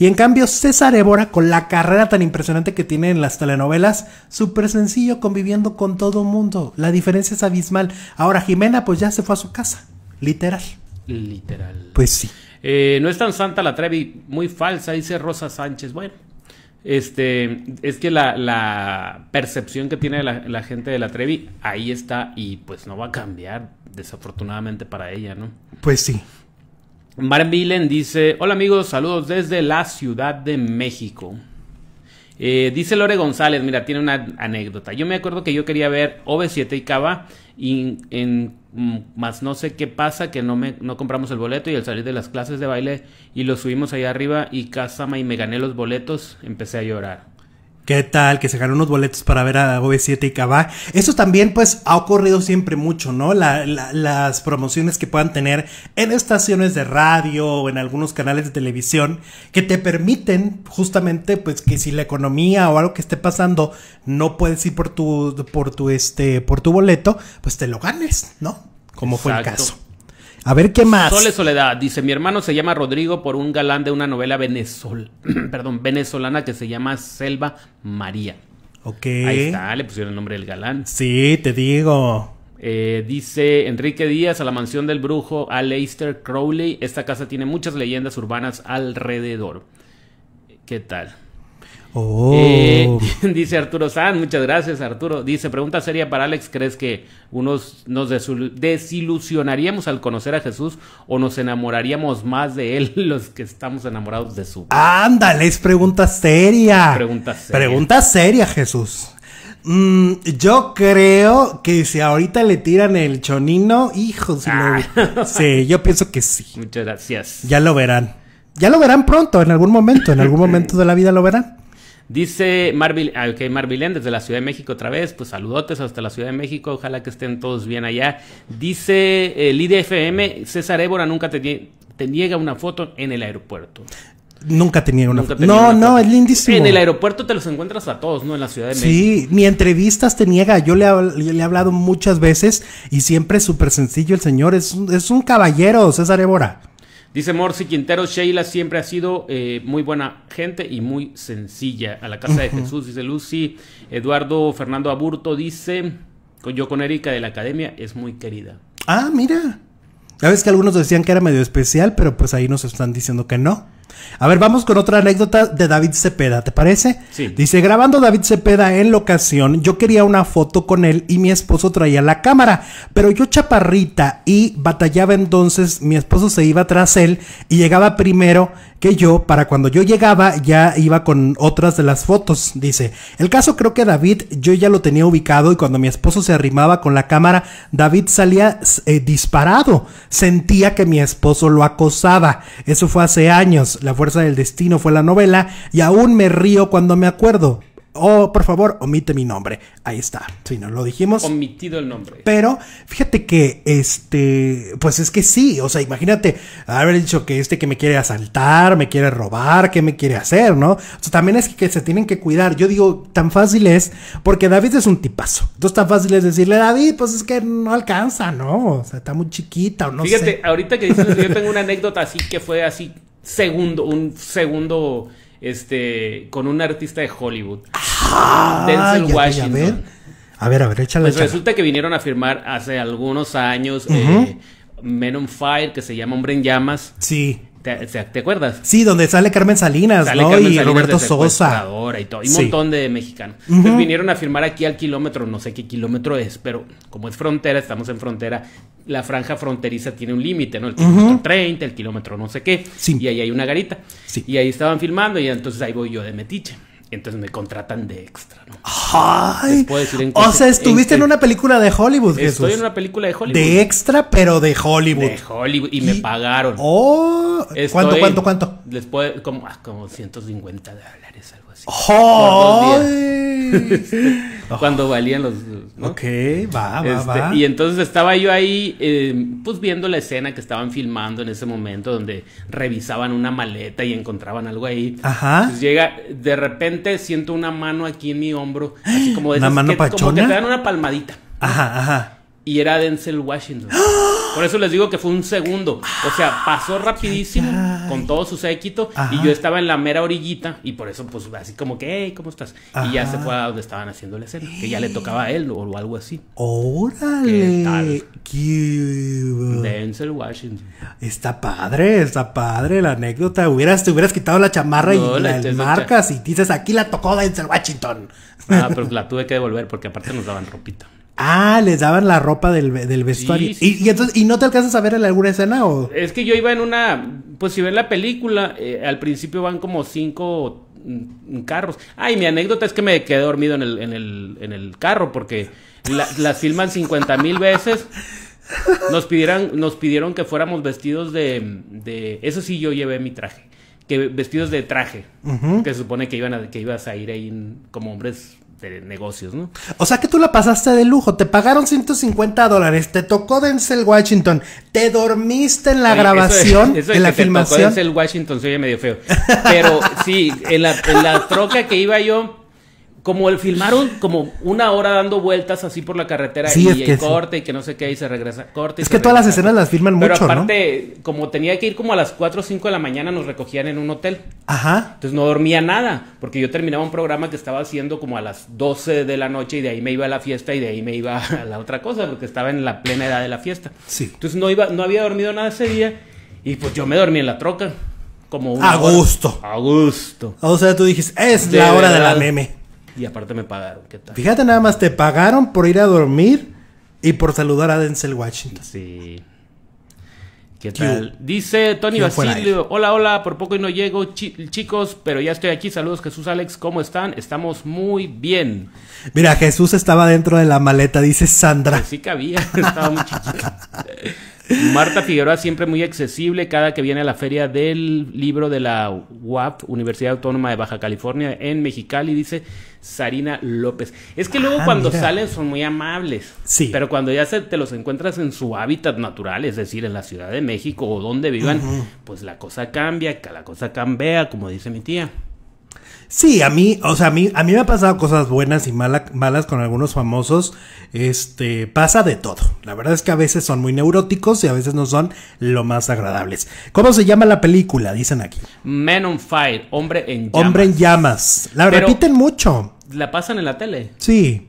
Y en cambio César Évora, con la carrera tan impresionante que tiene en las telenovelas, súper sencillo, conviviendo con todo mundo. La diferencia es abismal. Ahora Jimena pues ya se fue a su casa. Literal. Literal. Pues sí. Eh, no es tan santa la Trevi, muy falsa, dice Rosa Sánchez. Bueno, este, es que la, la percepción que tiene la, la gente de la Trevi, ahí está, y pues no va a cambiar, desafortunadamente para ella, ¿no? Pues sí. Maren Vilen dice, hola amigos, saludos desde la Ciudad de México. Eh, dice Lore González, mira, tiene una anécdota. Yo me acuerdo que yo quería ver O V siete y Kabah, y en, más no sé qué pasa, que no, me, no compramos el boleto, y al salir de las clases de baile, y lo subimos allá arriba, y Kazama y me gané los boletos, empecé a llorar. ¿Qué tal? Que se ganó unos boletos para ver a O V siete y Kabah. Eso también, pues, ha ocurrido siempre mucho, ¿no? La, la, las promociones que puedan tener en estaciones de radio o en algunos canales de televisión que te permiten, justamente, pues, que si la economía o algo que esté pasando no puedes ir por tu, por tu, este, por tu boleto, pues te lo ganes, ¿no? Como Exacto. fue el caso. A ver, ¿qué más? Sole Soledad dice, mi hermano se llama Rodrigo por un galán de una novela venezol perdón, venezolana que se llama Selva María. Ok. Ahí está, le pusieron el nombre del galán. Sí, te digo. Eh, dice Enrique Díaz, a la mansión del brujo Aleister Crowley. Esta casa tiene muchas leyendas urbanas alrededor. ¿Qué tal? Oh. Eh, dice Arturo San, muchas gracias Arturo. Dice, pregunta seria para Alex, ¿crees que unos nos desilusionaríamos al conocer a Jesús o nos enamoraríamos más de él los que estamos enamorados de su vida? Ándale, es pregunta seria. Pregunta seria, pregunta seria Jesús. Mm, yo creo que si ahorita le tiran el chonino, hijo, si ah. lo... sí, yo pienso que sí. Muchas gracias. Ya lo verán. Ya lo verán pronto, en algún momento, en algún momento de la vida lo verán. Dice Marvil, okay, Marvilén desde la Ciudad de México otra vez, pues saludotes hasta la Ciudad de México, ojalá que estén todos bien allá. Dice el I D F M, César Évora nunca te, te niega una foto en el aeropuerto. Nunca tenía una foto. No, no, es lindísimo. En el aeropuerto te los encuentras a todos, ¿no? En la Ciudad de México. Sí, ni entrevistas te niega. Yo le, yo le he hablado muchas veces y siempre es súper sencillo el señor. Es, es un caballero, César Évora. Dice Morsi Quintero, Sheila siempre ha sido eh, muy buena gente y muy sencilla. A la casa uh -huh. de Jesús, dice Lucy. Eduardo Fernando Aburto dice, yo con Erika de la Academia es muy querida. Ah, mira. Ya ves que algunos decían que era medio especial, pero pues ahí nos están diciendo que no. A ver, vamos con otra anécdota de David Cepeda, ¿te parece? Sí. Dice, grabando David Cepeda en locación, yo quería una foto con él y mi esposo traía la cámara, pero yo chaparrita y batallaba, entonces mi esposo se iba tras él y llegaba primero que yo, para cuando yo llegaba ya iba con otras de las fotos, dice. El caso, creo que David yo ya lo tenía ubicado y cuando mi esposo se arrimaba con la cámara, David salía eh, disparado. Sentía que mi esposo lo acosaba. Eso fue hace años. La fuerza del destino fue la novela y aún me río cuando me acuerdo. Oh, por favor, omite mi nombre. Ahí está, si no lo dijimos. Omitido el nombre. Pero, fíjate que, este, pues es que sí, o sea, imagínate haber dicho que este que me quiere asaltar, me quiere robar, que me quiere hacer, ¿no? O sea, también es que, que se tienen que cuidar. Yo digo, tan fácil es, porque David es un tipazo. Entonces tan fácil es decirle, David, pues es que no alcanza, ¿no? O sea, está muy chiquita o no sé. Fíjate, ahorita que dices, yo tengo una anécdota así que fue así, segundo, un segundo... Este, con un artista de Hollywood, ah, Denzel ya, Washington. Ya, a ver, a ver, échale. Pues échale. Resulta que vinieron a firmar hace algunos años uh -huh. eh, Men on Fire, que se llama Hombre en Llamas. Sí. ¿Te, ¿Te acuerdas? Sí, donde sale Carmen Salinas, sale, ¿no? Carmen Salinas y Roberto Sosa. Y todo, y un sí. montón de mexicanos. Uh-huh. Entonces vinieron a firmar aquí al kilómetro, no sé qué kilómetro es, pero como es frontera, estamos en frontera, la franja fronteriza tiene un límite, ¿no? El kilómetro uh-huh. treinta, el kilómetro no sé qué, sí. y ahí hay una garita. Sí. Y ahí estaban filmando y entonces ahí voy yo de metiche. Entonces me contratan de extra, ¿no? Ay, decir, o sea, estuviste en, en una película de Hollywood, Jesús. Estoy en una película de Hollywood. De extra, pero de Hollywood. De Hollywood. Y, y me pagaron. Oh, estoy, ¿cuánto, cuánto, cuánto? Después, como, ah, como ciento cincuenta dólares, algo así. Oh, por dos días. Cuando valían los... ¿no? Ok, va, va, este, va. Y entonces estaba yo ahí, eh, pues viendo la escena que estaban filmando en ese momento, donde revisaban una maleta y encontraban algo ahí. Ajá. Entonces llega, de repente siento una mano aquí en mi hombro, así como de esas, mano que, pachona? Como que te dan una palmadita. Ajá, ajá. Y era Denzel Washington. Por eso les digo que fue un segundo. O sea, pasó rapidísimo con todo su séquito. Ajá. Y yo estaba en la mera orillita. Y por eso, pues, así como que, hey, ¿cómo estás? Ajá. Y ya se fue a donde estaban haciendo la escena. Que ya le tocaba a él o algo así. ¡Órale! ¿Qué tal? Cute. Denzel Washington. Está padre, está padre la anécdota. Hubieras, te hubieras quitado la chamarra no, y la marcas y dices, aquí la tocó Denzel Washington. Ah, pero la tuve que devolver porque aparte nos daban ropita. Ah, les daban la ropa del, del vestuario. Sí, sí, ¿Y, y entonces, ¿y no te alcanzas a ver en alguna escena o? Es que yo iba en una, pues si ven la película, eh, al principio van como cinco carros. Ay, mi anécdota es que me quedé dormido en el, en el, en el carro porque la, las filman cincuenta mil veces. Nos pidieran, nos pidieron que fuéramos vestidos de, de, eso sí yo llevé mi traje. Que vestidos de traje, uh-huh. que se supone que iban a, que ibas a ir ahí en, como hombres de negocios, ¿no? O sea que tú la pasaste de lujo, te pagaron ciento cincuenta dólares, te tocó Denzel Washington, te dormiste en la Oye, grabación, eso de, eso de en la filmación. Te tocó Denzel Washington, se oye medio feo, pero sí, en la, en la troca que iba yo, como el filmaron como una hora dando vueltas así por la carretera sí, y, y corte sí. y que no sé qué y se regresa, corte. Es que todas las escenas las filman mucho, ¿no? Pero aparte, como tenía que ir como a las cuatro o cinco de la mañana, nos recogían en un hotel. Ajá. Entonces no dormía nada, porque yo terminaba un programa que estaba haciendo como a las doce de la noche y de ahí me iba a la fiesta y de ahí me iba a la otra cosa, porque estaba en la plena edad de la fiesta. Sí. Entonces no, iba, no había dormido nada ese día y pues yo me dormí en la troca. Como una a gusto. A gusto. O sea, tú dijiste, es de la hora de la, de la meme. Y aparte me pagaron, ¿qué tal? Fíjate nada más, te pagaron por ir a dormir y por saludar a Denzel Washington. Sí. ¿Qué tal? ¿Qué? Dice Tony Basilio, hola, hola, por poco y no llego, Ch chicos, pero ya estoy aquí. Saludos, Jesús, Alex, ¿cómo están? Estamos muy bien. Mira, Jesús estaba dentro de la maleta, dice Sandra. Pues sí cabía, estaba muy chiquita. Marta Figueroa, siempre muy accesible, cada que viene a la feria del libro de la U A P, Universidad Autónoma de Baja California, en Mexicali, dice Sarina López. Es que ah, luego cuando mira. salen son muy amables, sí. pero cuando ya se, te los encuentras en su hábitat natural, es decir, en la Ciudad de México o donde vivan, uh-huh. pues la cosa cambia, la cosa cambia, como dice mi tía. Sí, a mí, o sea, a mí, a mí me ha pasado cosas buenas y mala, malas con algunos famosos. Este, pasa de todo. La verdad es que a veces son muy neuróticos y a veces no son lo más agradables. ¿Cómo se llama la película? Dicen aquí. Man on Fire, Hombre en Llamas. Hombre en Llamas. La Pero repiten mucho. La pasan en la tele. Sí.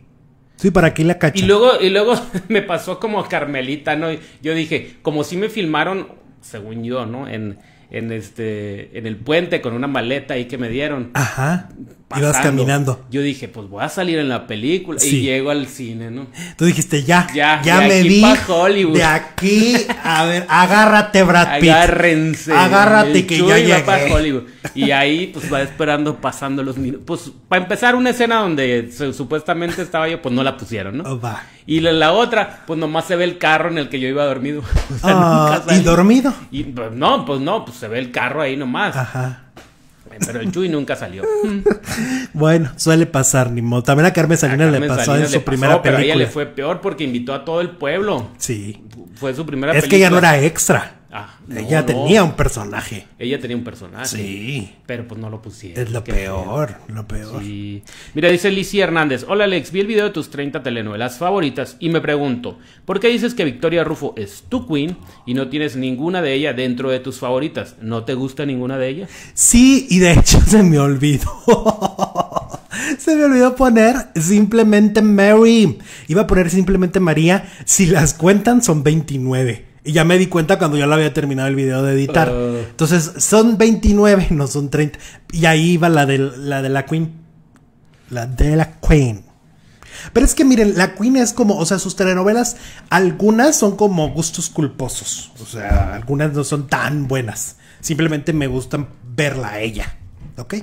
Sí, para aquí la cachan. Y luego, y luego me pasó como Carmelita, ¿no? Yo dije, como si me filmaron, según yo, ¿no? En... en este en el puente con una maleta ahí que me dieron. Ajá. Pasando. Ibas caminando. Yo dije, pues voy a salir en la película sí. y llego al cine, ¿no? Tú dijiste, ya, ya, ya me vi Hollywood. De aquí, a ver, agárrate Brad Pitt. Agárrense. Agárrate que ya llegué. Pa Hollywood. Y ahí pues va esperando pasando los minutos. Pues para empezar una escena donde se, supuestamente estaba yo, pues no la pusieron, ¿no? Oh, va. Y la, la otra, pues nomás se ve el carro en el que yo iba dormido. O sea, oh, nunca ¿y dormido? Y pues, no, pues no, pues se ve el carro ahí nomás. Ajá. Pero el Chuy nunca salió. Bueno, suele pasar, ni modo. También a Carmen Salinas a Carmen le pasó Salinas en su pasó, primera película. Pero a ella le fue peor porque invitó a todo el pueblo. Sí. Fue su primera es película. Es que ella no era extra. Ah, no, ella no. tenía un personaje. Ella tenía un personaje. Sí. Pero pues no lo pusieron. Es lo peor, peor, lo peor. Sí. Mira, dice Lizzie Hernández. Hola, Alex, vi el video de tus treinta telenovelas favoritas y me pregunto, ¿por qué dices que Victoria Rufo es tu queen y no tienes ninguna de ellas dentro de tus favoritas? ¿No te gusta ninguna de ellas? Sí, y de hecho se me olvidó. Se me olvidó poner simplemente Mary. Iba a poner simplemente María. Si las cuentan son veintinueve. Y ya me di cuenta cuando ya lo había terminado el video de editar. Uh. Entonces, son veintinueve, no son treinta. Y ahí iba la de la, de la Queen. La de la Queen. Pero es que miren, la Queen es como, o sea, sus telenovelas, algunas son como gustos culposos. O sea, algunas no son tan buenas. Simplemente me gustan verla a ella. ¿Ok?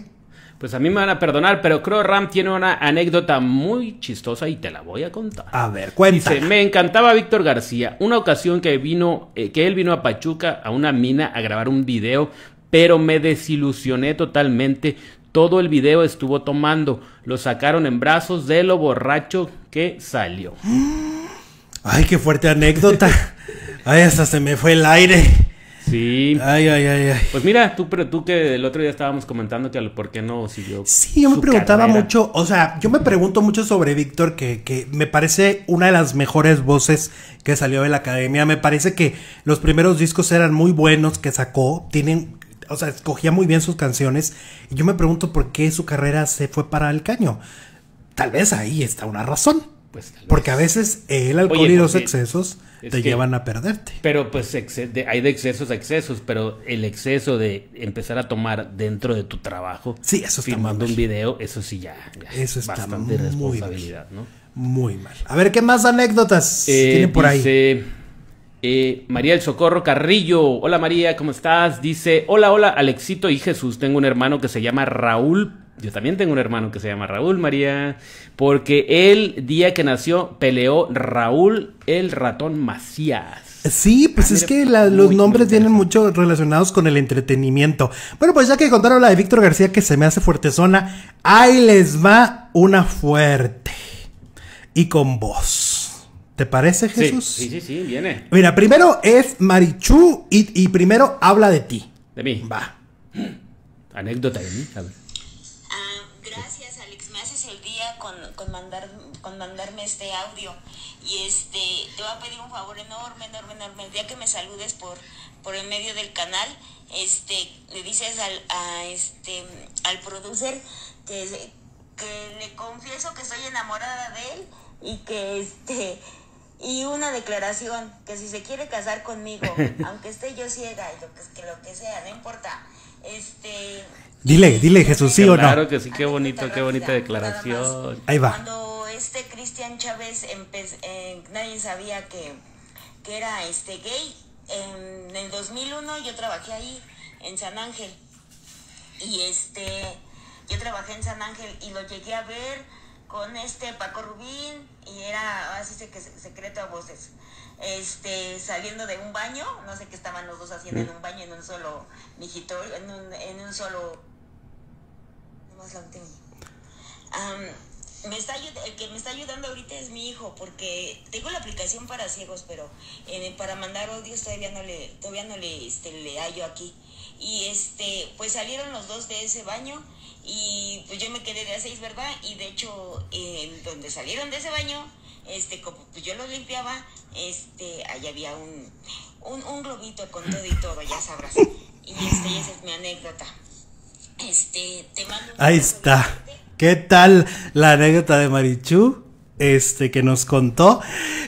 Pues a mí me van a perdonar, pero creo Ram tiene una anécdota muy chistosa y te la voy a contar. A ver, cuéntame. Dice, me encantaba Víctor García. Una ocasión que vino, eh, que él vino a Pachuca, a una mina, a grabar un video, pero me desilusioné totalmente. Todo el video estuvo tomando. Lo sacaron en brazos de lo borracho que salió. Ay, qué fuerte anécdota. Ay, hasta se me fue el aire. Sí. Ay, ay, ay, ay. Pues mira, tú, pero tú que el otro día estábamos comentando que por qué no siguió. Sí, yo me preguntaba carrera. mucho, o sea, yo me pregunto mucho sobre Víctor, que, que me parece una de las mejores voces que salió de la Academia. Me parece que los primeros discos eran muy buenos que sacó, tienen, o sea, escogía muy bien sus canciones. Y yo me pregunto por qué su carrera se fue para el caño. Tal vez ahí está una razón. Pues, porque a veces el alcohol Oye, y los excesos te que, llevan a perderte. Pero pues de, hay de excesos a excesos, pero el exceso de empezar a tomar dentro de tu trabajo, sí, eso está filmando mal. un video, eso sí ya, ya eso está bastante muy responsabilidad, mal. ¿no? Muy mal. A ver, ¿qué más anécdotas eh, tienen por dice, ahí? Eh, María del Socorro Carrillo, hola María, ¿cómo estás? Dice, hola, hola Alexito y Jesús, tengo un hermano que se llama Raúl. Yo también tengo un hermano que se llama Raúl, María, porque el día que nació peleó Raúl el ratón Macías. Sí, pues ah, es mira, que la, los nombres vienen mucho relacionados con el entretenimiento. Bueno, pues ya que contaron la de Víctor García, que se me hace fuertezona, ahí les va una fuerte y con voz. ¿Te parece, Jesús? Sí, sí, sí, sí viene. Mira, primero es Marichú y, y primero habla de ti. De mí. Va. Anécdota de mí, a ver. Gracias, Alex, me haces el día con, con, mandar, con mandarme este audio y este te voy a pedir un favor enorme, enorme, enorme. El día que me saludes por, por el medio del canal, este le dices al, a este, al producer que, que le confieso que estoy enamorada de él y que este y una declaración, que si se quiere casar conmigo, aunque esté yo ciega, y lo que, que lo que sea, no importa. Este... Dile, dile Jesús, sí o no. Claro que sí, qué bonito, qué bonita declaración. Ahí va. Cuando este Cristian Chávez empezó, eh, nadie sabía que, que era este gay. En el dos mil uno yo trabajé ahí, en San Ángel. Y este, yo trabajé en San Ángel y lo llegué a ver con este Paco Rubín y era así que secreto a voces. Este, saliendo de un baño, no sé qué estaban los dos haciendo en un baño, en un solo digitorio, en un, en un solo um, me está, el que me está ayudando ahorita es mi hijo, porque tengo la aplicación para ciegos, pero eh, para mandar audios todavía no le, todavía no le, este, le hallo aquí. Y este, pues salieron los dos de ese baño y pues yo me quedé de a seis, ¿verdad? Y de hecho, eh, donde salieron de ese baño, este, como pues yo los limpiaba, este, ahí había un, un, un globito con todo y todo, ya sabrás. Y este, esa es mi anécdota. Este, te mando un ahí está. Sobre... ¿Qué tal la anécdota de Marichú? Este, que nos contó.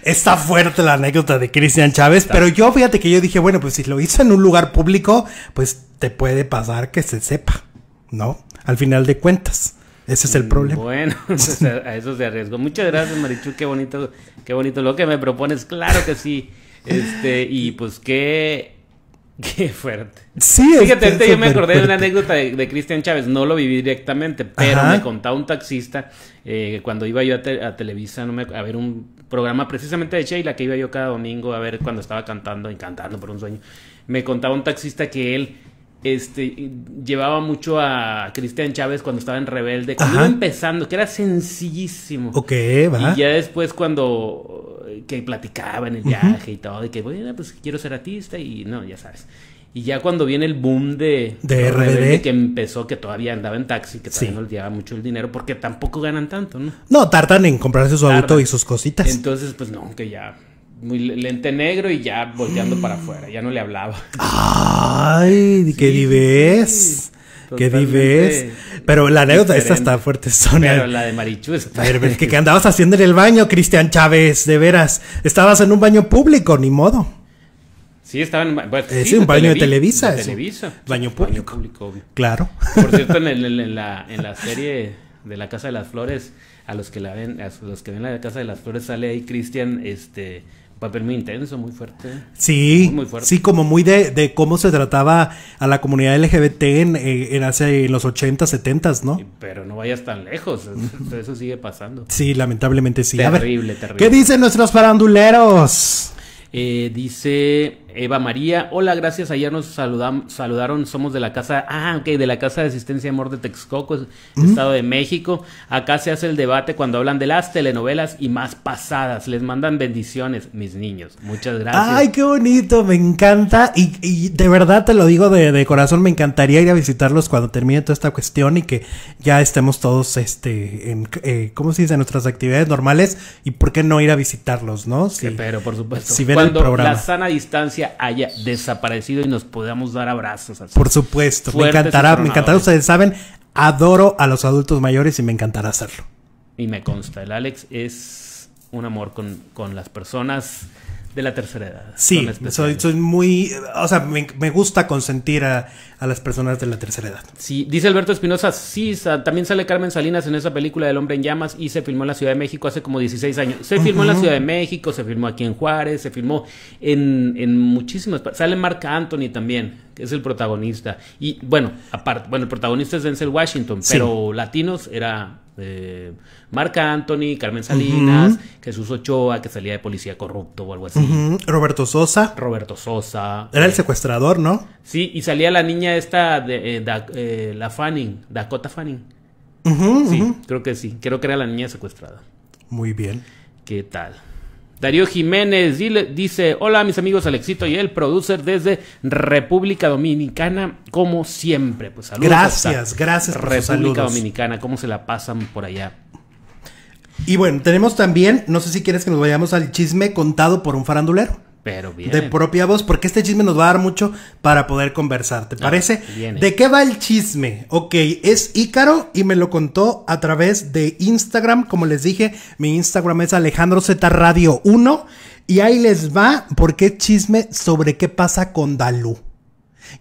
Está fuerte la anécdota de Cristian Chávez, pero yo, fíjate que yo dije, bueno, pues si lo hizo en un lugar público, pues te puede pasar que se sepa, ¿no? Al final de cuentas. Ese es el problema. Bueno, pues a eso se arriesgó. Muchas gracias, Marichú, qué bonito, qué bonito lo que me propones, claro que sí. Este, y pues qué, qué fuerte. Sí, fíjate, este, yo me acordé fuerte. de una anécdota de, de Cristian Chávez, no lo viví directamente, pero Ajá. me contaba un taxista, eh, cuando iba yo a, te, a Televisa, no me, a ver un programa precisamente de Sheila, que iba yo cada domingo a ver cuando estaba cantando, encantando por un sueño. Me contaba un taxista que él Este, llevaba mucho a Cristian Chávez cuando estaba en Rebelde, cuando Ajá. iba empezando, que era sencillísimo. Ok, va. Y ya después cuando que platicaba en el viaje uh-huh. y todo, de que, bueno, pues quiero ser artista y no, ya sabes. Y ya cuando viene el boom de, de Rebelde, que empezó, que todavía andaba en taxi, que todavía sí. no olvidaba mucho el dinero, porque tampoco ganan tanto, ¿no? No, tardan en comprarse su tardan. auto y sus cositas. Entonces, pues no, que ya... muy lente negro y ya volteando mm. para afuera, ya no le hablaba. Ay, qué sí, divés, sí, qué divés. Pero la anécdota esta está fuerte, Sonia. Pero la de Marichú está. ¿Qué, ¿Qué andabas haciendo en el baño, Cristian Chávez? De veras, estabas en un baño público, ni modo. Sí, estaba en bueno, sí, sí, un baño televi de Televisa. De Televisa. Baño público. Baño público, obvio. Claro. Por cierto, en, el, en, la, en la serie de La Casa de las Flores, a los que la ven, a los que ven La Casa de las Flores, sale ahí Cristian, este... papel muy intenso, muy fuerte. Sí, muy, muy fuerte. Sí, como muy de, de cómo se trataba a la comunidad L G B T en, en hace en los ochenta, setenta, ¿no? Pero no vayas tan lejos, eso, eso sigue pasando. Sí, lamentablemente sí. Terrible, ver, terrible. ¿Qué dicen nuestros faranduleros? Eh, dice Eva María, hola, gracias, ayer nos saludaron, somos de la casa, ah, ok, de la Casa de Asistencia y Amor de Texcoco, ¿Mm? Estado de México. Acá se hace el debate cuando hablan de las telenovelas y más pasadas, les mandan bendiciones, mis niños, muchas gracias. Ay, qué bonito, me encanta, y, y de verdad te lo digo de, de corazón, me encantaría ir a visitarlos cuando termine toda esta cuestión y que ya estemos todos, este, en, eh, ¿cómo se dice?, nuestras actividades normales, y por qué no ir a visitarlos, ¿no? Si, sí, pero por supuesto, si ven cuando el programa, la sana distancia haya desaparecido y nos podamos dar abrazos. Así. Por supuesto, fuertes, me encantará, me encantará, ustedes saben, adoro a los adultos mayores y me encantará hacerlo. Y me consta, el Alex es un amor con, con las personas de la tercera edad. Sí, soy, soy muy, o sea, me, me gusta consentir a, a las personas de la tercera edad. Sí, dice Alberto Espinosa, sí, sa, también sale Carmen Salinas en esa película del Hombre en Llamas y se filmó en la Ciudad de México hace como dieciséis años. Se filmó uh -huh. en la Ciudad de México, se filmó aquí en Juárez, se filmó en, en muchísimas, sale Marc Anthony también, que es el protagonista. Y bueno, aparte, bueno, el protagonista es Denzel Washington, sí, pero latinos era... Eh, Marc Anthony, Carmen Salinas, uh -huh. Jesús Ochoa, que salía de policía corrupto o algo así, uh -huh. Roberto Sosa. Roberto Sosa era eh. el secuestrador, ¿no? Sí, y salía la niña esta de, eh, da, eh, la Fanning, Dakota Fanning, uh -huh, sí, uh -huh. creo que sí, creo que era la niña secuestrada. Muy bien. ¿Qué tal? Darío Jiménez dile, dice, hola mis amigos, Alexito y el producer desde República Dominicana, como siempre. Pues saludos. Gracias, gracias por República saludos. Dominicana, ¿cómo se la pasan por allá? Y bueno, tenemos también, no sé si quieres que nos vayamos al chisme contado por un farandulero. Pero bien. De propia voz, porque este chisme nos va a dar mucho para poder conversar, ¿te parece? Ah, ¿de qué va el chisme? Ok, es Ícaro y me lo contó a través de Instagram, como les dije, mi Instagram es Alejandro Z Radio uno y ahí les va, porque es chisme sobre qué pasa con Dalú.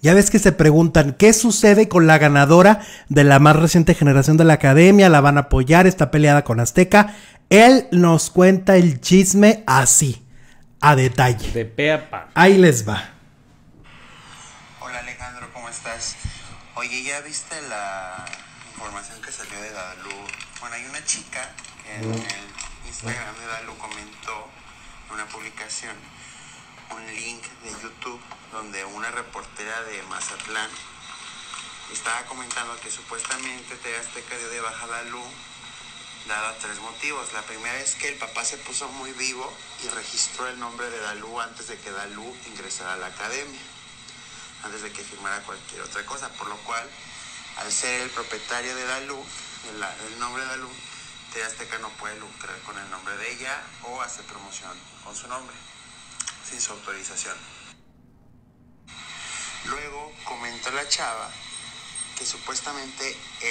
Ya ves que se preguntan, ¿qué sucede con la ganadora de la más reciente generación de la Academia? ¿La van a apoyar? ¿Está peleada con Azteca? Él nos cuenta el chisme así, a detalle. De pe a pa. Ahí les va. Hola Alejandro, ¿cómo estás? Oye, ¿ya viste la información que salió de Dalú? Bueno, hay una chica que en el Instagram de Dalú comentó en una publicación un link de YouTube donde una reportera de Mazatlán estaba comentando que supuestamente T V Azteca dio de baja a Dalú dado tres motivos. La primera es que el papá se puso muy vivo y registró el nombre de Dalú antes de que Dalú ingresara a la Academia, antes de que firmara cualquier otra cosa, por lo cual, al ser el propietario de Dalú, el, el nombre de Dalú, T V Azteca no puede lucrar con el nombre de ella o hacer promoción con su nombre, sin su autorización. Luego comentó la chava que supuestamente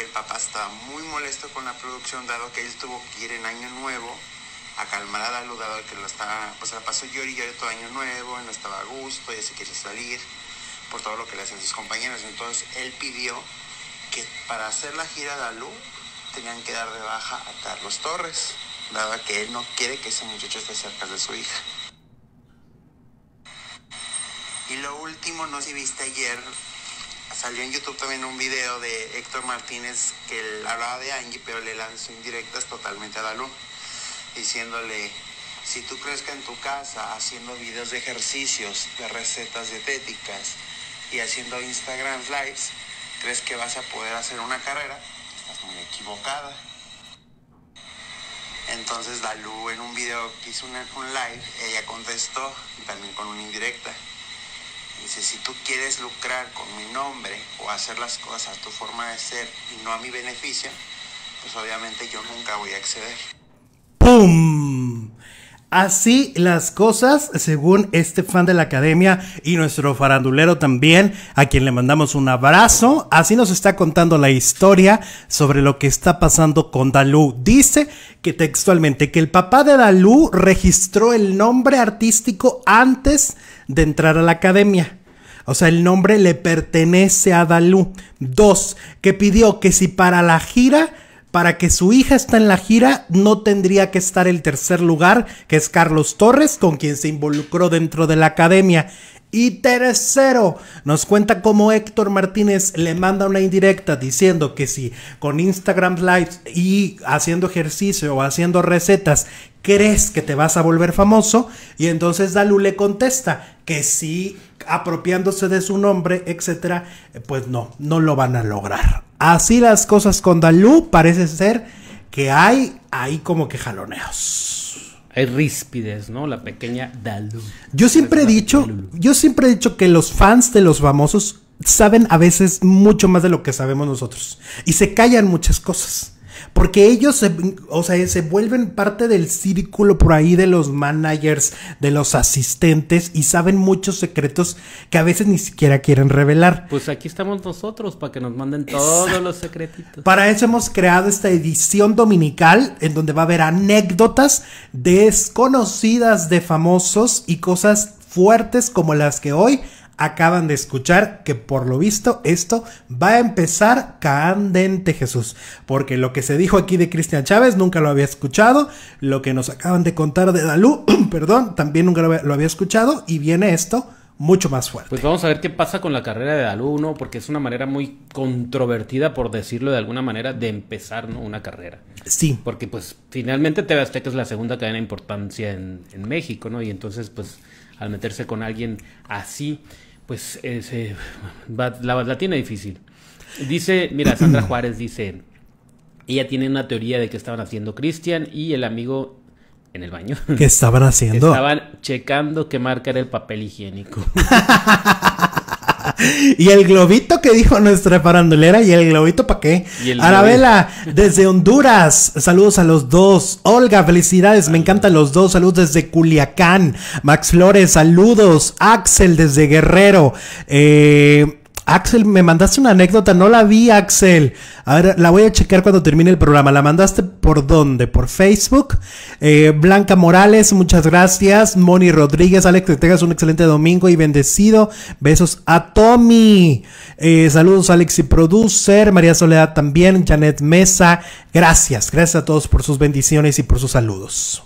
el papá estaba muy molesto con la producción, dado que él tuvo que ir en Año Nuevo a calmar a Dalú, dado que lo estaba, pues la pasó llor y lloré todo Año Nuevo, no estaba a gusto, ya se quiere salir por todo lo que le hacen sus compañeros. Entonces él pidió que para hacer la gira de Dalú tenían que dar de baja a Carlos Torres, dado que él no quiere que ese muchacho esté cerca de su hija. Y lo último, no sé si viste ayer, salió en YouTube también un video de Héctor Martínez que él hablaba de Angie, pero le lanzó indirectas totalmente a Dalú, diciéndole, si tú crees que en tu casa, haciendo videos de ejercicios, de recetas dietéticas y haciendo Instagram Lives, crees que vas a poder hacer una carrera, estás muy equivocada. Entonces Dalú, en un video que hizo una, un live, ella contestó, también con una indirecta. Dice, si tú quieres lucrar con mi nombre o hacer las cosas a tu forma de ser y no a mi beneficio, pues obviamente yo nunca voy a acceder. ¡Pum! Así las cosas, según este fan de la Academia y nuestro farandulero también, a quien le mandamos un abrazo. Así nos está contando la historia sobre lo que está pasando con Dalú. Dice que textualmente que el papá de Dalú registró el nombre artístico antes de entrar a la Academia. O sea, el nombre le pertenece a Dalú. Dos, que pidió que si para la gira... Para que su hija está en la gira, no tendría que estar el tercer lugar, que es Carlos Torres, con quien se involucró dentro de la Academia. Y tercero, nos cuenta cómo Héctor Martínez le manda una indirecta diciendo que si con Instagram Live y haciendo ejercicio o haciendo recetas crees que te vas a volver famoso, y entonces Dalú le contesta que sí, apropiándose de su nombre, etcétera, pues no, no lo van a lograr. Así las cosas con Dalú, parece ser que hay ahí como que jaloneos. Hay ríspides, ¿no? La pequeña Dalú. Yo siempre he dicho, yo siempre he dicho que los fans de los famosos saben a veces mucho más de lo que sabemos nosotros. Y se callan muchas cosas. Porque ellos se, o sea, se vuelven parte del círculo por ahí de los managers, de los asistentes, y saben muchos secretos que a veces ni siquiera quieren revelar. Pues aquí estamos nosotros para que nos manden todos Exacto. los secretitos. Para eso hemos creado esta edición dominical en donde va a haber anécdotas desconocidas de famosos y cosas fuertes como las que hoy acaban de escuchar, que por lo visto esto va a empezar candente, Jesús, porque lo que se dijo aquí de Cristian Chávez nunca lo había escuchado, lo que nos acaban de contar de Dalú, perdón, también nunca lo había, lo había escuchado, y viene esto mucho más fuerte. Pues vamos a ver qué pasa con la carrera de Dalú, ¿no? Porque es una manera muy controvertida, por decirlo de alguna manera, de empezar, ¿no? Una carrera. Sí. Porque pues finalmente T V Azteca es la segunda cadena de importancia en, en México, ¿no? Y entonces pues al meterse con alguien así... Pues eh, se, va, la, la tiene difícil. Dice, mira, Sandra Juárez dice, ella tiene una teoría de que estaban haciendo Cristian y el amigo en el baño. ¿Qué estaban haciendo? Estaban checando qué marca era el papel higiénico. Y el globito que dijo nuestra farandulera, y el globito para qué. Arabela, desde Honduras, saludos a los dos. Olga, felicidades, Salud. Me encantan los dos, saludos desde Culiacán. Max Flores, saludos. Axel, desde Guerrero. Eh, Axel, me mandaste una anécdota, no la vi, Axel. A ver, la voy a checar cuando termine el programa. ¿La mandaste por dónde? ¿Por Facebook? Eh, Blanca Morales, muchas gracias. Moni Rodríguez, Alex, que tengas un excelente domingo y bendecido. Besos a Tommy. Eh, saludos, Alex y Producer. María Soledad también. Janet Mesa. Gracias, gracias a todos por sus bendiciones y por sus saludos.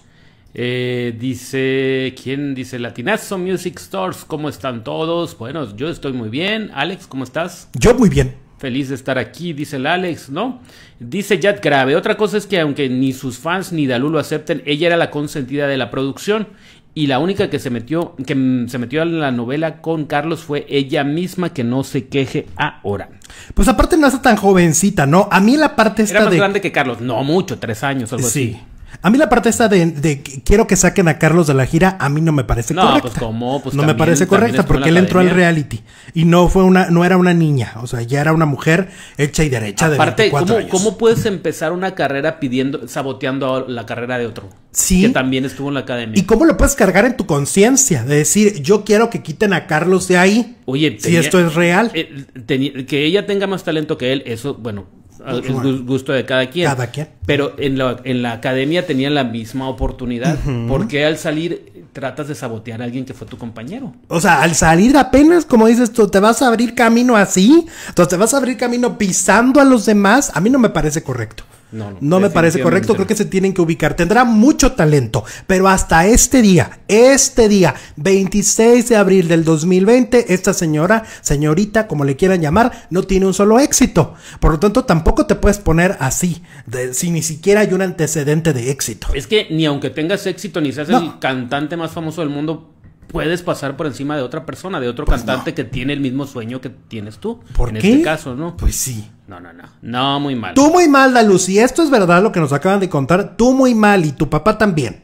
Eh, dice, ¿quién dice? Latinazo Music Stores, ¿cómo están todos? Bueno, yo estoy muy bien. Alex, ¿cómo estás? Yo muy bien. Feliz de estar aquí, dice el Alex, ¿no? Dice Yad Grave, otra cosa es que aunque ni sus fans ni Dalú lo acepten, ella era la consentida de la producción y la única que se metió, que se metió a la novela con Carlos fue ella misma, que no se queje ahora. Pues aparte no está tan jovencita, ¿no? A mí la parte esta era más de... grande que Carlos, no mucho, tres años, algo sí. así. A mí la parte esta de, de quiero que saquen a Carlos de la gira, a mí no me parece no, correcta. Pues, ¿cómo? Pues, no, también, me parece correcta porque él entró al reality y no fue una, no era una niña, o sea, ya era una mujer hecha y derecha. Aparte, de veinticuatro ¿cómo, años. ¿Cómo puedes empezar una carrera pidiendo, saboteando la carrera de otro? Sí. Que también estuvo en la Academia. ¿Y cómo lo puedes cargar en tu conciencia? De decir, yo quiero que quiten a Carlos de ahí. Oye, si tenía, esto es real. Eh, tenía, que ella tenga más talento que él, eso, bueno... el gusto de cada quien, cada quien. Pero en la, en la Academia tenían la misma oportunidad, uh-huh. porque al salir tratas de sabotear a alguien que fue tu compañero. O sea, al salir apenas, como dices tú, te vas a abrir camino así, entonces te vas a abrir camino pisando a los demás, a mí no me parece correcto. No, no, no me parece correcto, creo que se tienen que ubicar. Tendrá mucho talento, pero hasta este día, este día, veintiséis de abril del dos mil veinte, esta señora, señorita, como le quieran llamar, no tiene un solo éxito. Por lo tanto, tampoco te puedes poner así, de, si ni siquiera hay un antecedente de éxito. Es que ni aunque tengas éxito, ni seas no. el cantante más famoso del mundo, puedes pasar por encima de otra persona, de otro pues cantante no. que tiene el mismo sueño que tienes tú. ¿Por en qué? Este caso, ¿no? Pues sí. No, no, no. No, muy mal. Tú muy mal, Dalú. Si esto es verdad lo que nos acaban de contar, tú muy mal y tu papá también.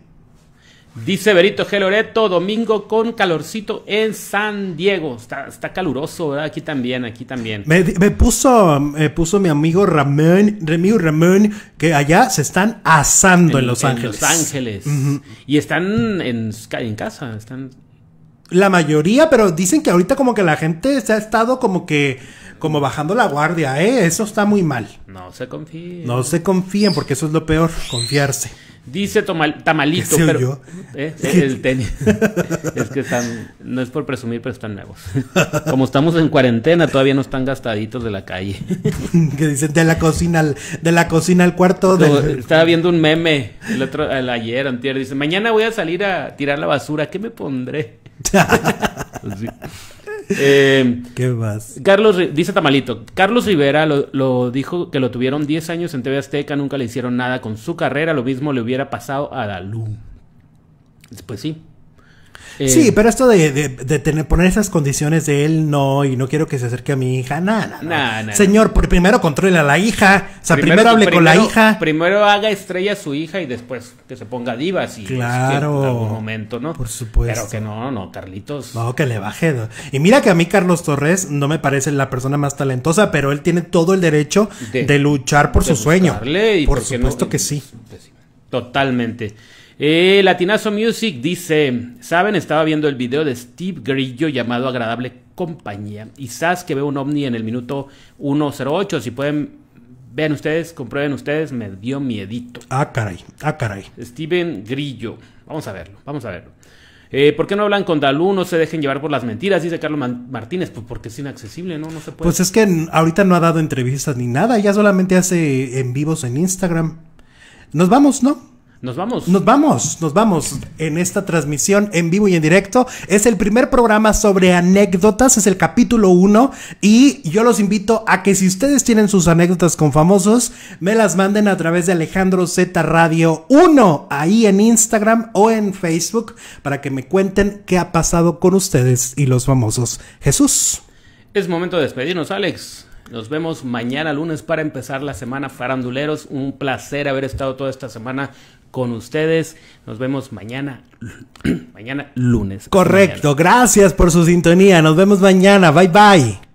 Dice Berito G. Loreto, domingo con calorcito en San Diego. Está, está caluroso, ¿verdad? Aquí también, aquí también. Me, me puso me puso mi amigo Ramón, amigo Ramón, que allá se están asando en, en Los Ángeles. En Los Ángeles. Uh-huh. Y están en, en casa, están... La mayoría, pero dicen que ahorita como que la gente se ha estado como que... Como bajando la guardia, ¿eh? Eso está muy mal. No se confíen. No se confíen, porque eso es lo peor, confiarse. Dice Tomal, Tamalito, ¿qué pero... Yo? ¿Eh? El tenis. Es que están... No es por presumir, pero están nuevos. Como estamos en cuarentena, todavía no están gastaditos de la calle. Que dicen de la cocina al, de la cocina al cuarto. Del... Estaba viendo un meme el otro el ayer, antier. Dice, mañana voy a salir a tirar la basura. ¿Qué me pondré? Sí. Eh, ¿Qué más? Carlos, dice Tamalito, Carlos Rivera lo, lo dijo que lo tuvieron diez años en T V Azteca, nunca le hicieron nada con su carrera, lo mismo le hubiera pasado a Dalú. Pues sí. Eh, sí, pero esto de, de, de tener, poner esas condiciones de él, no, y no quiero que se acerque a mi hija, nada, no, nah, nah, señor, nah. Primero controle a la hija, o sea, primero, primero hable primero, con la hija. Primero haga estrella a su hija y después que se ponga diva, así, claro, en algún momento, ¿no? Por supuesto. Pero que no, no, Carlitos. No, que le baje. No. Y mira que a mí Carlos Torres no me parece la persona más talentosa, pero él tiene todo el derecho de, de luchar por de su sueño. Por supuesto no, que sí. Totalmente. Eh, Latinazo Music dice, ¿saben? Estaba viendo el video de Steve Grillo llamado Agradable Compañía. Y sas que veo un ovni en el minuto uno cero ocho. Si pueden, vean ustedes, comprueben ustedes, me dio miedito. Ah, caray, ah, caray. Steven Grillo. Vamos a verlo, vamos a verlo. Eh, ¿Por qué no hablan con Dalú? No se dejen llevar por las mentiras, dice Carlos Man Martínez. Pues porque es inaccesible, ¿no? No se puede. Pues es que ahorita no ha dado entrevistas ni nada. Ya solamente hace en vivos en Instagram. Nos vamos, ¿no? Nos vamos. Nos vamos, nos vamos en esta transmisión en vivo y en directo. Es el primer programa sobre anécdotas, es el capítulo uno. Y yo los invito a que si ustedes tienen sus anécdotas con famosos, me las manden a través de Alejandro Z Radio uno, ahí en Instagram o en Facebook, para que me cuenten qué ha pasado con ustedes y los famosos. Jesús. Es momento de despedirnos, Alex. Nos vemos mañana lunes para empezar la semana, faranduleros. Un placer haber estado toda esta semana con ustedes. Nos vemos mañana, mañana lunes. Correcto, mañana. Gracias por su sintonía. Nos vemos mañana. Bye, bye.